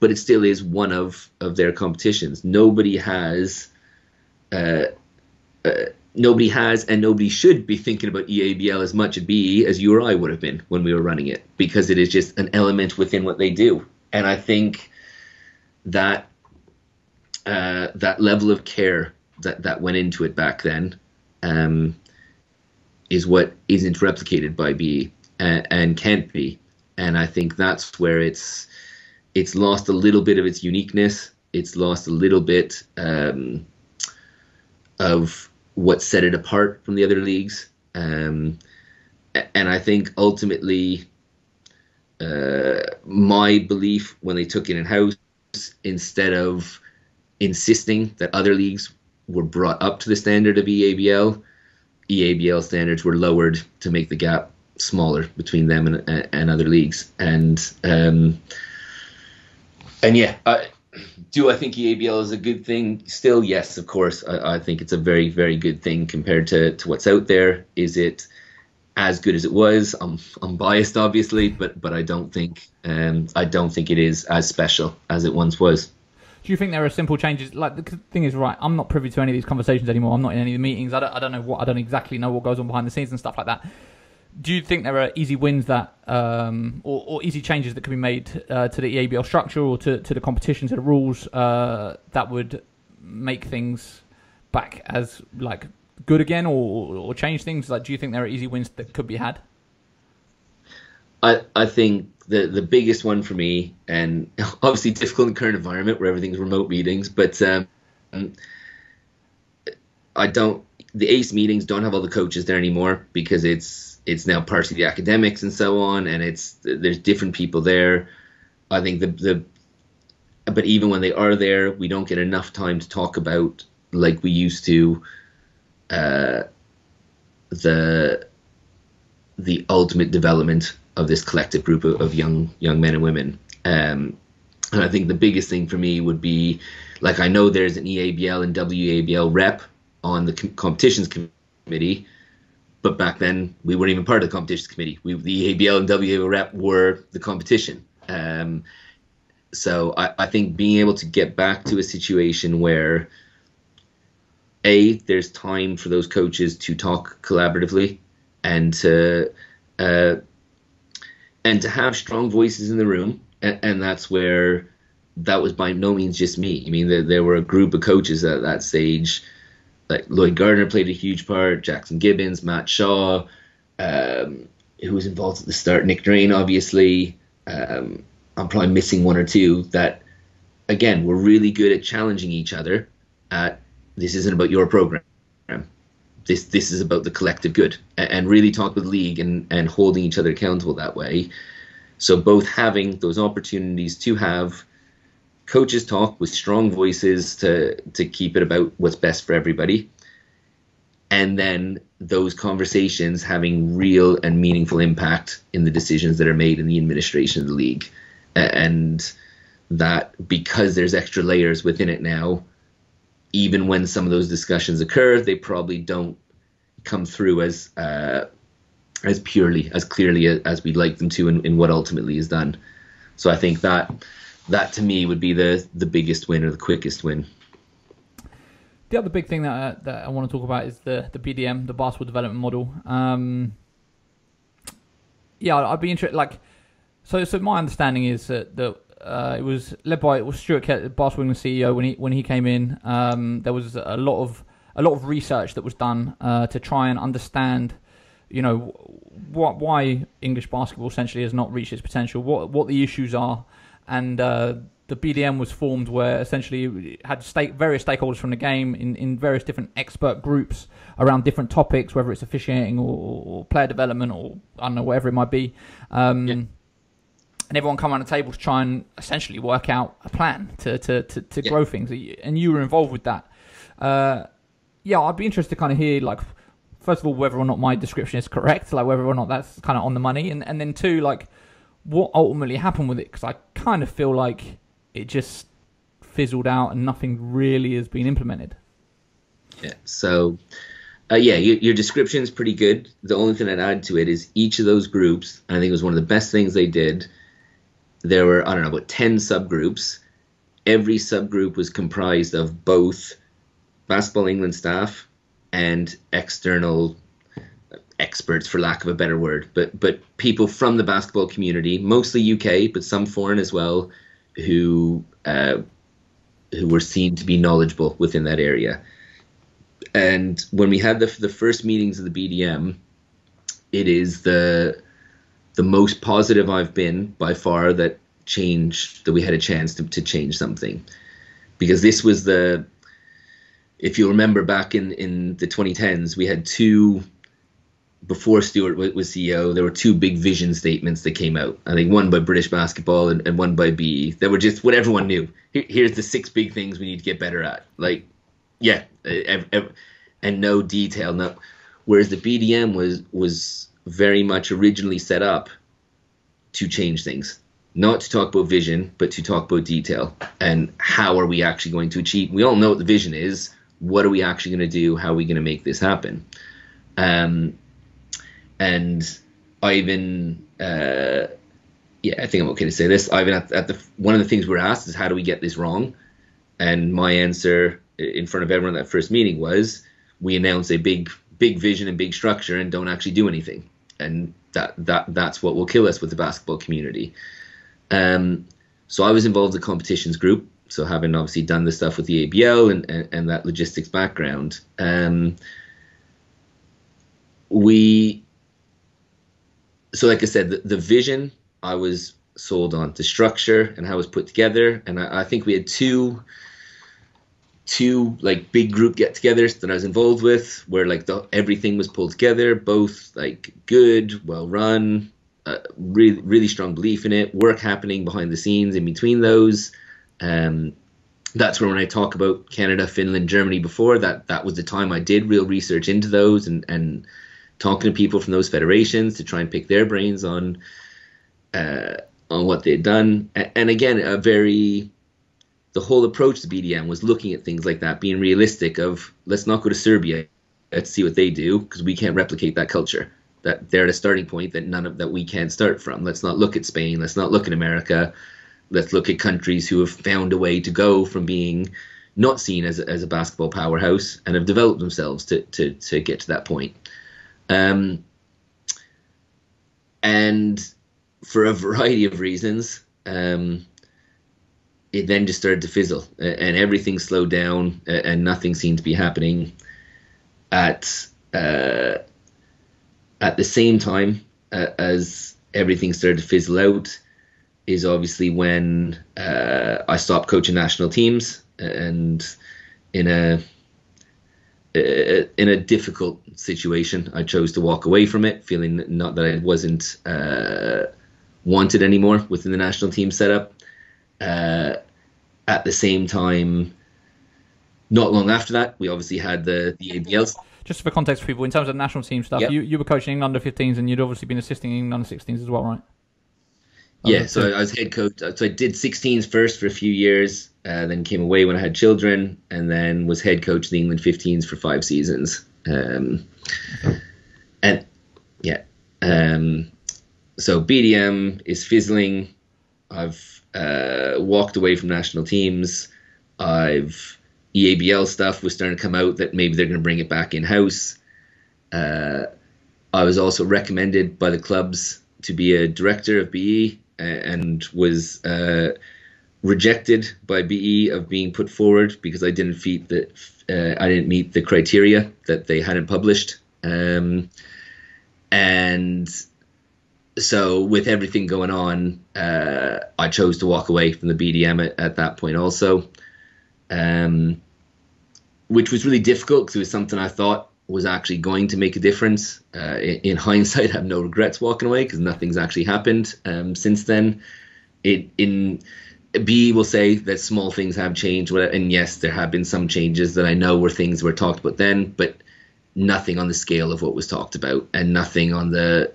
but it still is one of their competitions. Nobody has and nobody should be thinking about EABL as much at BE as you or I would have been when we were running it, because it is just an element within what they do. And I think that that level of care that went into it back then is what isn't replicated by BE and can't be. And I think that's where it's lost a little bit of its uniqueness. It's lost a little bit of what set it apart from the other leagues. And I think ultimately my belief when they took it in-house, instead of insisting that other leagues were brought up to the standard of EABL, EABL standards were lowered to make the gap smaller between them and other leagues. And yeah, do I think EABL is a good thing? Still, yes, of course. I think it's a very, very good thing compared to what's out there. Is it as good as it was? I'm biased, obviously, but I don't think it is as special as it once was. Do you think there are simple changes? Like, the thing is, right, I'm not privy to any of these conversations anymore. I'm not in any of the meetings. I don't exactly know what goes on behind the scenes and stuff like that. Do you think there are easy wins that, or easy changes that can be made to the EABL structure, or to the competition, to the rules, that would make things back as, like, good again, or change things? Like, do you think there are easy wins that could be had? I think the biggest one for me, and obviously difficult in the current environment where everything's remote meetings, but the ACE meetings don't have all the coaches there anymore, because it's now partially the academics and so on, and there's different people there. I think but even when they are there, we don't get enough time to talk about, like we used to, the ultimate development of this collective group of young men and women. And I think the biggest thing for me would be, like, I know there's an EABL and WABL rep on the competitions committee, but back then we weren't even part of the competitions committee. The EABL and WABL rep were the competition. So I think being able to get back to a situation where, A, there's time for those coaches to talk collaboratively, and to have strong voices in the room, and that's where that was by no means just me. I mean, there were a group of coaches at that stage, like Lloyd Gardner played a huge part, Jackson Gibbons, Matt Shaw, who was involved at the start, Nick Drain, obviously. I'm probably missing one or two that, again, were really good at challenging each other at, this isn't about your program. This is about the collective good, and really talk with the league and holding each other accountable that way. So both having those opportunities to have coaches talk with strong voices to keep it about what's best for everybody, and then those conversations having real and meaningful impact in the decisions that are made in the administration of the league. And that, because there's extra layers within it now, even when some of those discussions occur, they probably don't come through as clearly as we'd like them to in what ultimately is done. So I think that to me would be the biggest win, or the quickest win. The other big thing that I want to talk about is the BDM, the Basketball Development Model. I'd be interested. So my understanding is that it was led by Stuart Kett, the Basketball England CEO, when he came in. There was a lot of research that was done to try and understand, why English basketball essentially has not reached its potential, what the issues are, and the BDM was formed, where essentially it had various stakeholders from the game in various different expert groups around different topics, whether it's officiating or player development or I don't know, whatever it might be. And everyone come around the table to try and essentially work out a plan to grow things. And you were involved with that. I'd be interested to kind of hear, first of all, whether or not my description is correct, whether or not that's kind of on the money. And then two, what ultimately happened with it? Because I kind of feel like it just fizzled out and nothing really has been implemented. Yeah. So, your description is pretty good. The only thing I'd add to it is each of those groups, and I think it was one of the best things they did, there were, I don't know, about 10 subgroups. Every subgroup was comprised of both Basketball England staff and external experts, for lack of a better word, but people from the basketball community, mostly UK, but some foreign as well, who were seen to be knowledgeable within that area. And when we had the first meetings of the BDM, it is the most positive I've been by far that we had a chance to change something. Because this was if you remember back in the 2010s, we had two, before Stuart was CEO, there were two big vision statements that came out. I think one by British Basketball and one by BE. That were just what everyone knew. Here's the 6 big things we need to get better at. And no detail. No. Whereas the BDM was very much originally set up to change things. Not to talk about vision, but to talk about detail. And how are we actually going to achieve? We all know what the vision is. What are we actually going to do? How are we going to make this happen? And Ivan, I think I'm okay to say this. Ivan, one of the things we're asked is, how do we get this wrong? And my answer in front of everyone at that first meeting was, we announce a big vision and big structure and don't actually do anything. And that's what will kill us with the basketball community. So I was involved in the competitions group. So having obviously done the stuff with the ABL and that logistics background, So like I said, the vision I was sold on, the structure and how it was put together. And I think we had two big group get-togethers that I was involved with, where everything was pulled together, both good, well-run, really, really strong belief in it, work happening behind the scenes in between those. That's where, when I talk about Canada, Finland, Germany before, that was the time I did real research into those and talking to people from those federations to try and pick their brains on what they'd done. And again, the whole approach to BDM was looking at things like that, being realistic of, let's not go to Serbia, let's see what they do, because we can't replicate that culture. That they're at a starting point that we can't start from. Let's not look at Spain, let's not look at America, let's look at countries who have found a way to go from being not seen as a basketball powerhouse and have developed themselves to get to that point. And for a variety of reasons, it then just started to fizzle, and everything slowed down, and nothing seemed to be happening. At the same time as everything started to fizzle out, is obviously when I stopped coaching national teams, and in a difficult situation, I chose to walk away from it, feeling not that I wasn't wanted anymore within the national team setup. At the same time, not long after that, we obviously had the ABLs. Just for context for people, in terms of national team stuff, yep. you were coaching England under-15s and you'd obviously been assisting England under-16s as well, right? Yeah, so I was head coach. So I did 16s first for a few years, then came away when I had children, and then was head coach of the England 15s for 5 seasons. So BDM is fizzling. I've walked away from national teams. EABL stuff was starting to come out that maybe they're going to bring it back in-house. I was also recommended by the clubs to be a director of BE and was rejected by BE of being put forward because I didn't meet the criteria that they hadn't published. And so with everything going on, I chose to walk away from the BDM at that point also. Which was really difficult because it was something I thought was actually going to make a difference. In hindsight, I have no regrets walking away because nothing's actually happened since then. BE will say that small things have changed, and yes, there have been some changes that I know were things were talked about then, but nothing on the scale of what was talked about, and nothing on the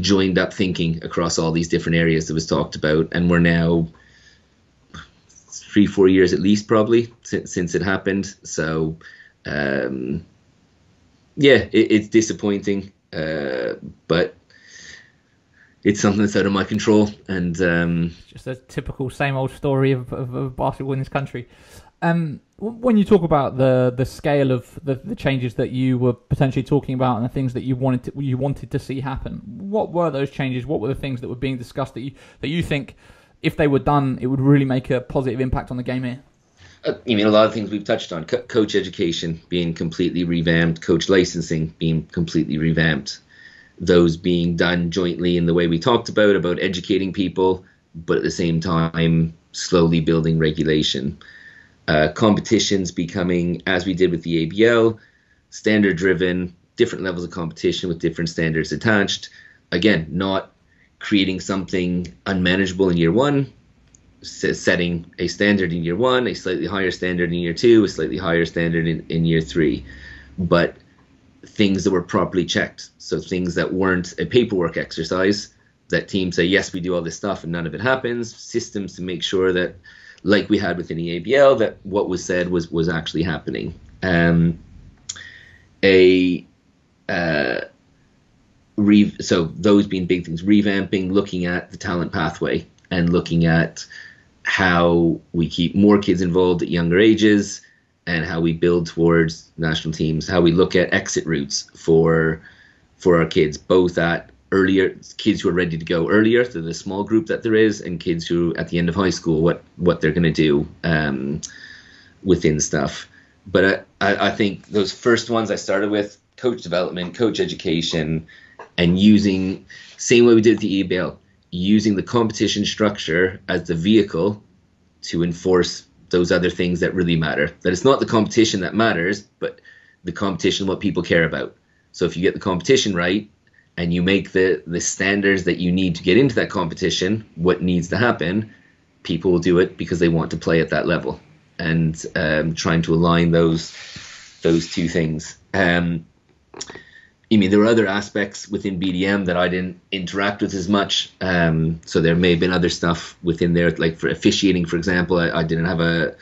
joined up thinking across all these different areas that was talked about. And we're now 3-4 years at least probably since it happened, so it's disappointing, but it's something that's out of my control, and just a typical same old story of basketball in this country. When you talk about the scale of the changes that you were potentially talking about and the things that you wanted to see happen, what were those changes? What were the things that were being discussed that you think, if they were done, it would really make a positive impact on the game here? You mean a lot of things we've touched on. Coach education being completely revamped, coach licensing being completely revamped, those being done jointly in the way we talked about educating people, but at the same time slowly building regulation. Competitions becoming, as we did with the ABL, standard-driven, different levels of competition with different standards attached. Again, not creating something unmanageable in year one, setting a standard in year one, a slightly higher standard in year two, a slightly higher standard in year three, but things that were properly checked. So things that weren't a paperwork exercise, that teams say, yes, we do all this stuff and none of it happens, systems to make sure that, like we had within the ABL, that what was said was actually happening. So those being big things, revamping, looking at the talent pathway and looking at how we keep more kids involved at younger ages and how we build towards national teams, how we look at exit routes for our kids, both at earlier, kids who are ready to go earlier, so the small group that there is, and kids who at the end of high school, what they're going to do within stuff. But I think those first ones I started with, coach development, coach education, and using, same way we did with the EABL, using the competition structure as the vehicle to enforce those other things that really matter. That it's not the competition that matters, but the competition, what people care about. So if you get the competition right and you make the standards that you need to get into that competition, what needs to happen, people will do it because they want to play at that level. And trying to align those two things. I mean, there were other aspects within BDM that I didn't interact with as much. So there may have been other stuff within there, like for officiating, for example. I didn't have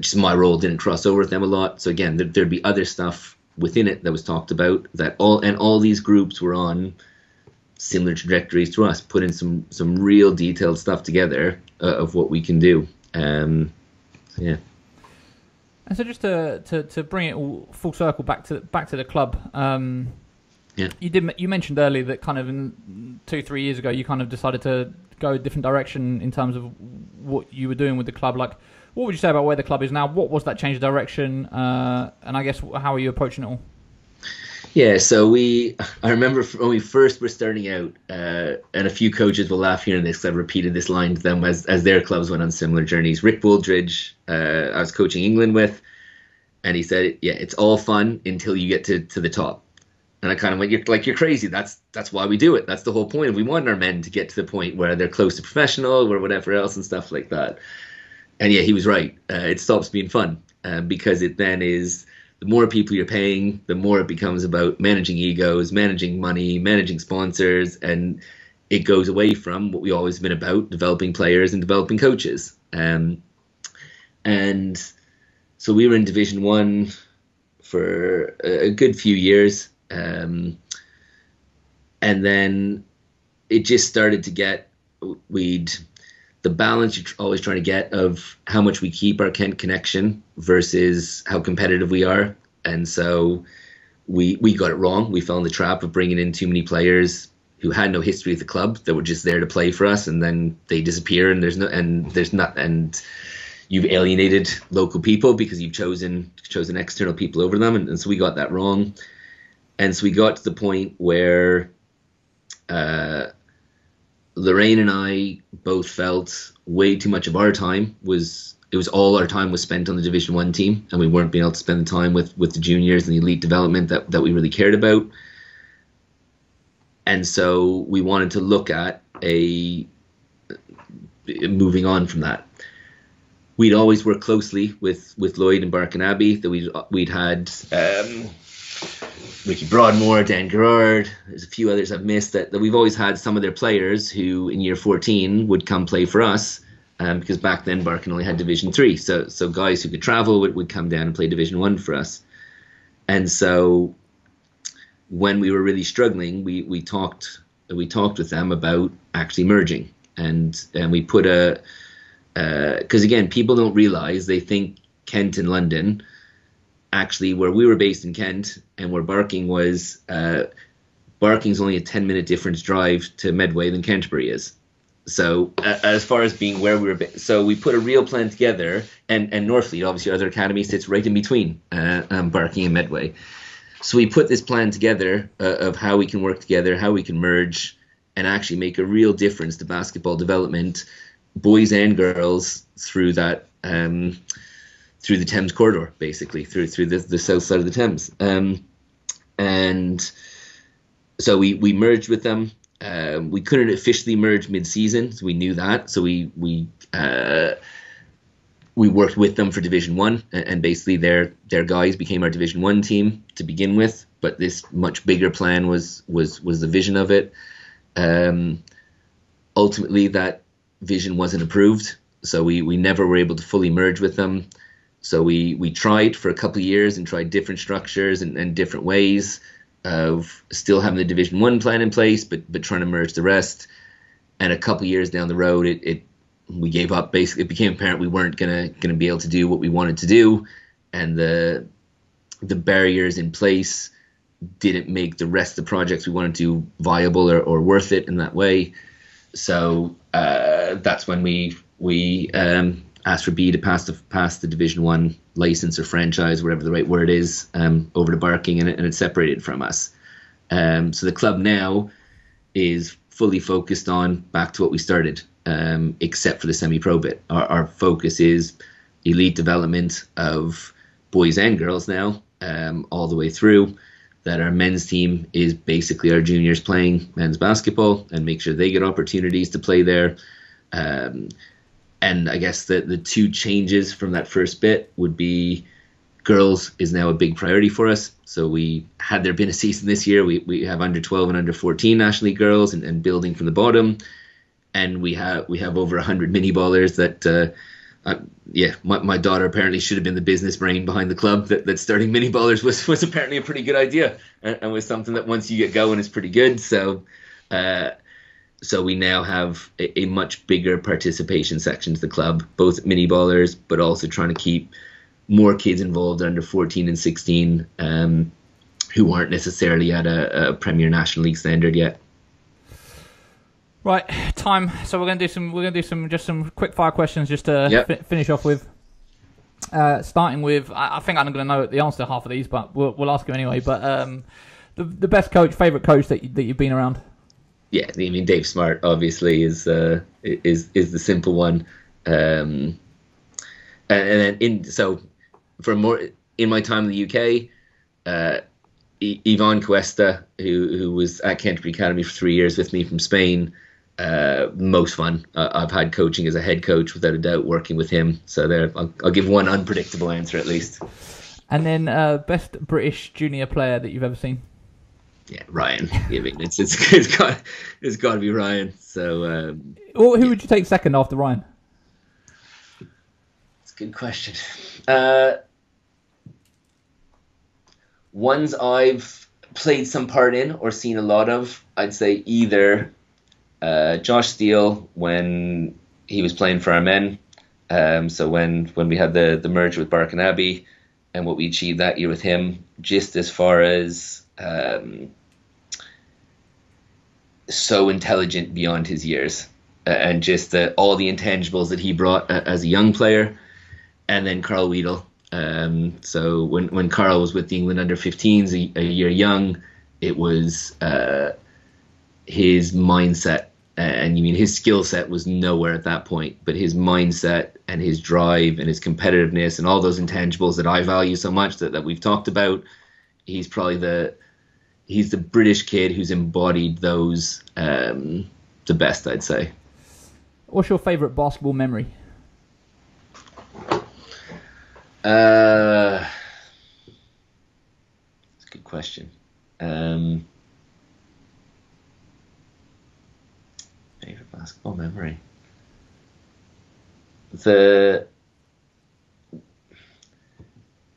just my role didn't cross over with them a lot. So again, there'd be other stuff within it that was talked about. All these groups were on similar trajectories to us, putting some real detailed stuff together of what we can do. Yeah. And so, just to bring it all full circle back to the club, you mentioned earlier that kind of in 2-3 years ago you kind of decided to go a different direction in terms of what you were doing with the club. Like, what would you say about where the club is now? What was that change of direction? And I guess how are you approaching it all? Yeah, so I remember when we first were starting out, and a few coaches will laugh hearing this because I've repeated this line to them as their clubs went on similar journeys. Rick Wooldridge, I was coaching England with, and he said, yeah, it's all fun until you get to the top. And I kind of went, you're crazy. That's why we do it. That's the whole point. We want our men to get to the point where they're close to professional or whatever else and stuff like that. And yeah, he was right. It stops being fun because it then is the more people you're paying, the more it becomes about managing egos, managing money, managing sponsors. And it goes away from what we always been about, developing players and developing coaches. And so we were in Division One for a good few years. And then it just started to get, the balance you're always trying to get of how much we keep our Kent connection versus how competitive we are. And so we got it wrong. We fell in the trap of bringing in too many players who had no history with the club, that were just there to play for us, and then they disappear, and there's not, and you've alienated local people because you've chosen external people over them, and so we got that wrong. And so we got to the point where Lorraine and I both felt way too much of our time was spent on the Division One team, and we weren't being able to spend the time with the juniors and the elite development that we really cared about. And so we wanted to look at moving on from that. We'd always worked closely with Lloyd and Barking Abbey, that we'd had. Ricky Broadmoor, Dan Gerard, there's a few others I've missed that we've always had some of their players who in year 14 would come play for us because back then Barking only had Division 3. So guys who could travel would come down and play Division 1 for us. And so when we were really struggling, we talked with them about actually merging. And we put because again, people don't realize, they think Kent and London. Actually, where we were based in Kent and where Barking was, Barking's only a 10-minute difference drive to Medway than Canterbury is. So as far as being where we were, so we put a real plan together, and Northfleet, obviously our other academy, sits right in between Barking and Medway. So we put this plan together of how we can work together, how we can merge, and actually make a real difference to basketball development, boys and girls, through that through the Thames corridor, basically, through the south side of the Thames. And so we merged with them. We couldn't officially merge mid-season, so we knew that. So we worked with them for Division 1, and basically their guys became our Division 1 team to begin with, but this much bigger plan was the vision of it. Ultimately, that vision wasn't approved, so we never were able to fully merge with them. So we tried for a couple of years and tried different structures and different ways of still having the Division 1 plan in place, but trying to merge the rest. And a couple of years down the road, we gave up. Basically, it became apparent we weren't gonna be able to do what we wanted to do, and the barriers in place didn't make the rest of the projects we wanted to viable or worth it in that way. So that's when we asked for B to pass the Division 1 license or franchise, whatever the right word is, over to Barking, and it separated from us. So the club now is fully focused on back to what we started, except for the semi-pro bit. Our focus is elite development of boys and girls now, all the way through. That our men's team is basically our juniors playing men's basketball and make sure they get opportunities to play there. And I guess the two changes from that first bit would be girls is now a big priority for us. So we had there been a season this year, we have under 12 and under 14 nationally girls and building from the bottom. And we have over 100 mini ballers that, my daughter apparently should have been the business brain behind the club, that starting mini ballers was apparently a pretty good idea and was something that once you get going is pretty good. So we now have a much bigger participation section to the club, both mini ballers, but also trying to keep more kids involved under 14 and 16 who aren't necessarily at a Premier National League standard yet. Right, time. So we're gonna do some quick fire questions just to finish off with. Starting with, I think I'm gonna know the answer to half of these, but we'll ask them anyway. But the best coach, favorite coach that you've been around. Yeah, I mean, Dave Smart obviously is the simple one, and then in my time in the UK, Ivan Cuesta, who was at Canterbury Academy for 3 years with me from Spain, most fun I've had coaching as a head coach, without a doubt, working with him. So there, I'll give one unpredictable answer at least. And then best British junior player that you've ever seen? Yeah, Ryan. It's got to be Ryan. So, well, who would you take second after Ryan? It's a good question. Ones I've played some part in or seen a lot of, I'd say either Josh Steele when he was playing for our men. So when we had the merger with Barking Abbey and what we achieved that year with him, just as far as so intelligent beyond his years, and just all the intangibles that he brought as a young player. And then Carl Weedle. So when Carl was with the England under-15s, a year young, it was his mindset, and you mean his skill set was nowhere at that point, but his mindset and his drive and his competitiveness and all those intangibles that I value so much that we've talked about, he's probably he's the British kid who's embodied those the best, I'd say. What's your favourite basketball memory? That's a good question. Favorite basketball memory. The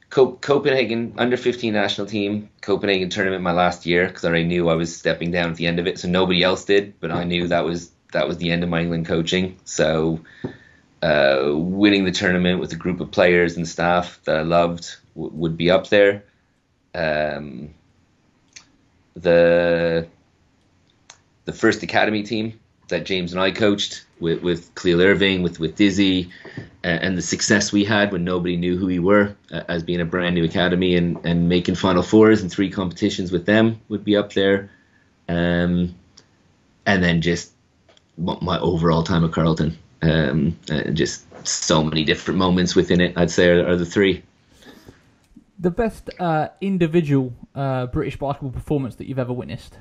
Copenhagen under-15 national team Copenhagen tournament my last year, because I already knew I was stepping down at the end of it, so nobody else did, but I knew that was the end of my England coaching. So winning the tournament with a group of players and staff that I loved would be up there. The first academy team that James and I coached with Cleo Irving, with Dizzy, and the success we had when nobody knew who we were as being a brand new academy, and making Final Fours and three competitions with them would be up there. And then just my overall time at Carleton. Just so many different moments within it, I'd say, are the three. The best individual British basketball performance that you've ever witnessed?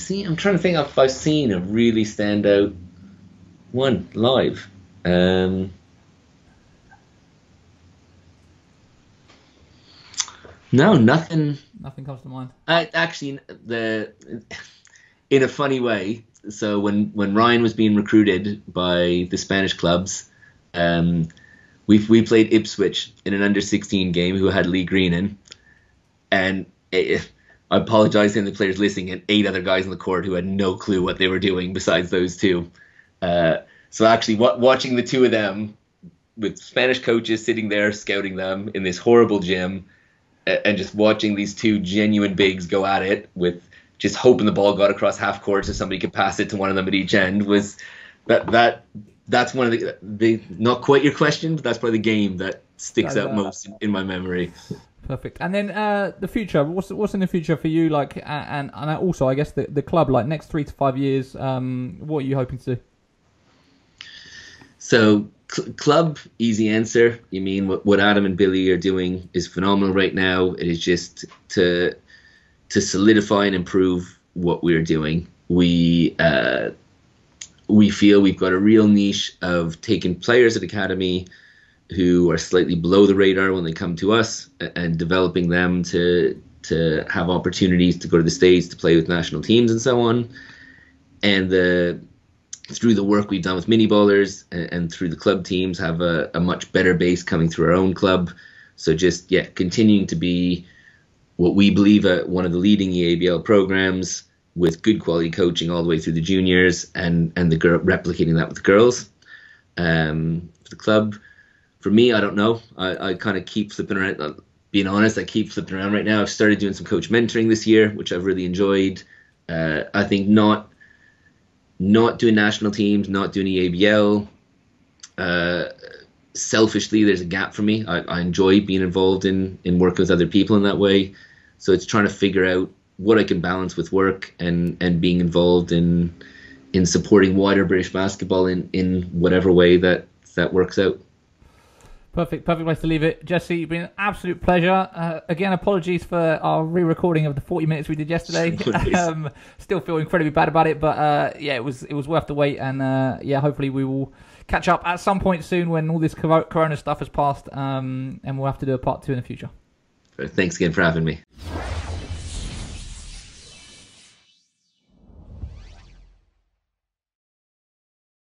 I'm trying to think if I've seen a really standout one live. No, nothing. Nothing comes to mind. Actually, in a funny way. So when Ryan was being recruited by the Spanish clubs, we played Ipswich in an under-16 game who had Lee Green in, and I apologise to the players listening and 8 other guys on the court who had no clue what they were doing besides those two. So actually watching the two of them with Spanish coaches sitting there scouting them in this horrible gym, and just watching these two genuine bigs go at it with just hoping the ball got across half court so somebody could pass it to one of them at each end, was that's one of the not quite your question, but that's probably the game that sticks out most in my memory. Perfect. And then the future. What's in the future for you? Like, and also, I guess the club. Like, next 3 to 5 years, what are you hoping to do? So club, easy answer. You mean what Adam and Billy are doing is phenomenal right now. It is just to solidify and improve what we're doing. We feel we've got a real niche of taking players at academy who are slightly below the radar when they come to us, and developing them to have opportunities to go to the States, to play with national teams and so on. And through the work we've done with mini ballers and through the club teams, have a much better base coming through our own club. So just, yeah, continuing to be what we believe are one of the leading EABL programs, with good quality coaching all the way through the juniors, and replicating that with the girls. For the club, for me, I don't know. I kind of keep flipping around. Being honest, I keep flipping around right now. I've started doing some coach mentoring this year, which I've really enjoyed. I think not doing national teams, not doing EABL. Selfishly, there's a gap for me. I enjoy being involved in working with other people in that way. So it's trying to figure out what I can balance with work and being involved in supporting wider British basketball in whatever way that works out. Perfect place to leave it. Jesse, it's been an absolute pleasure. Again, apologies for our re-recording of the 40 minutes we did yesterday. Still feel incredibly bad about it, but yeah, it was worth the wait, and yeah, hopefully we will catch up at some point soon when all this corona stuff has passed, and we'll have to do a part 2 in the future. Thanks again for having me.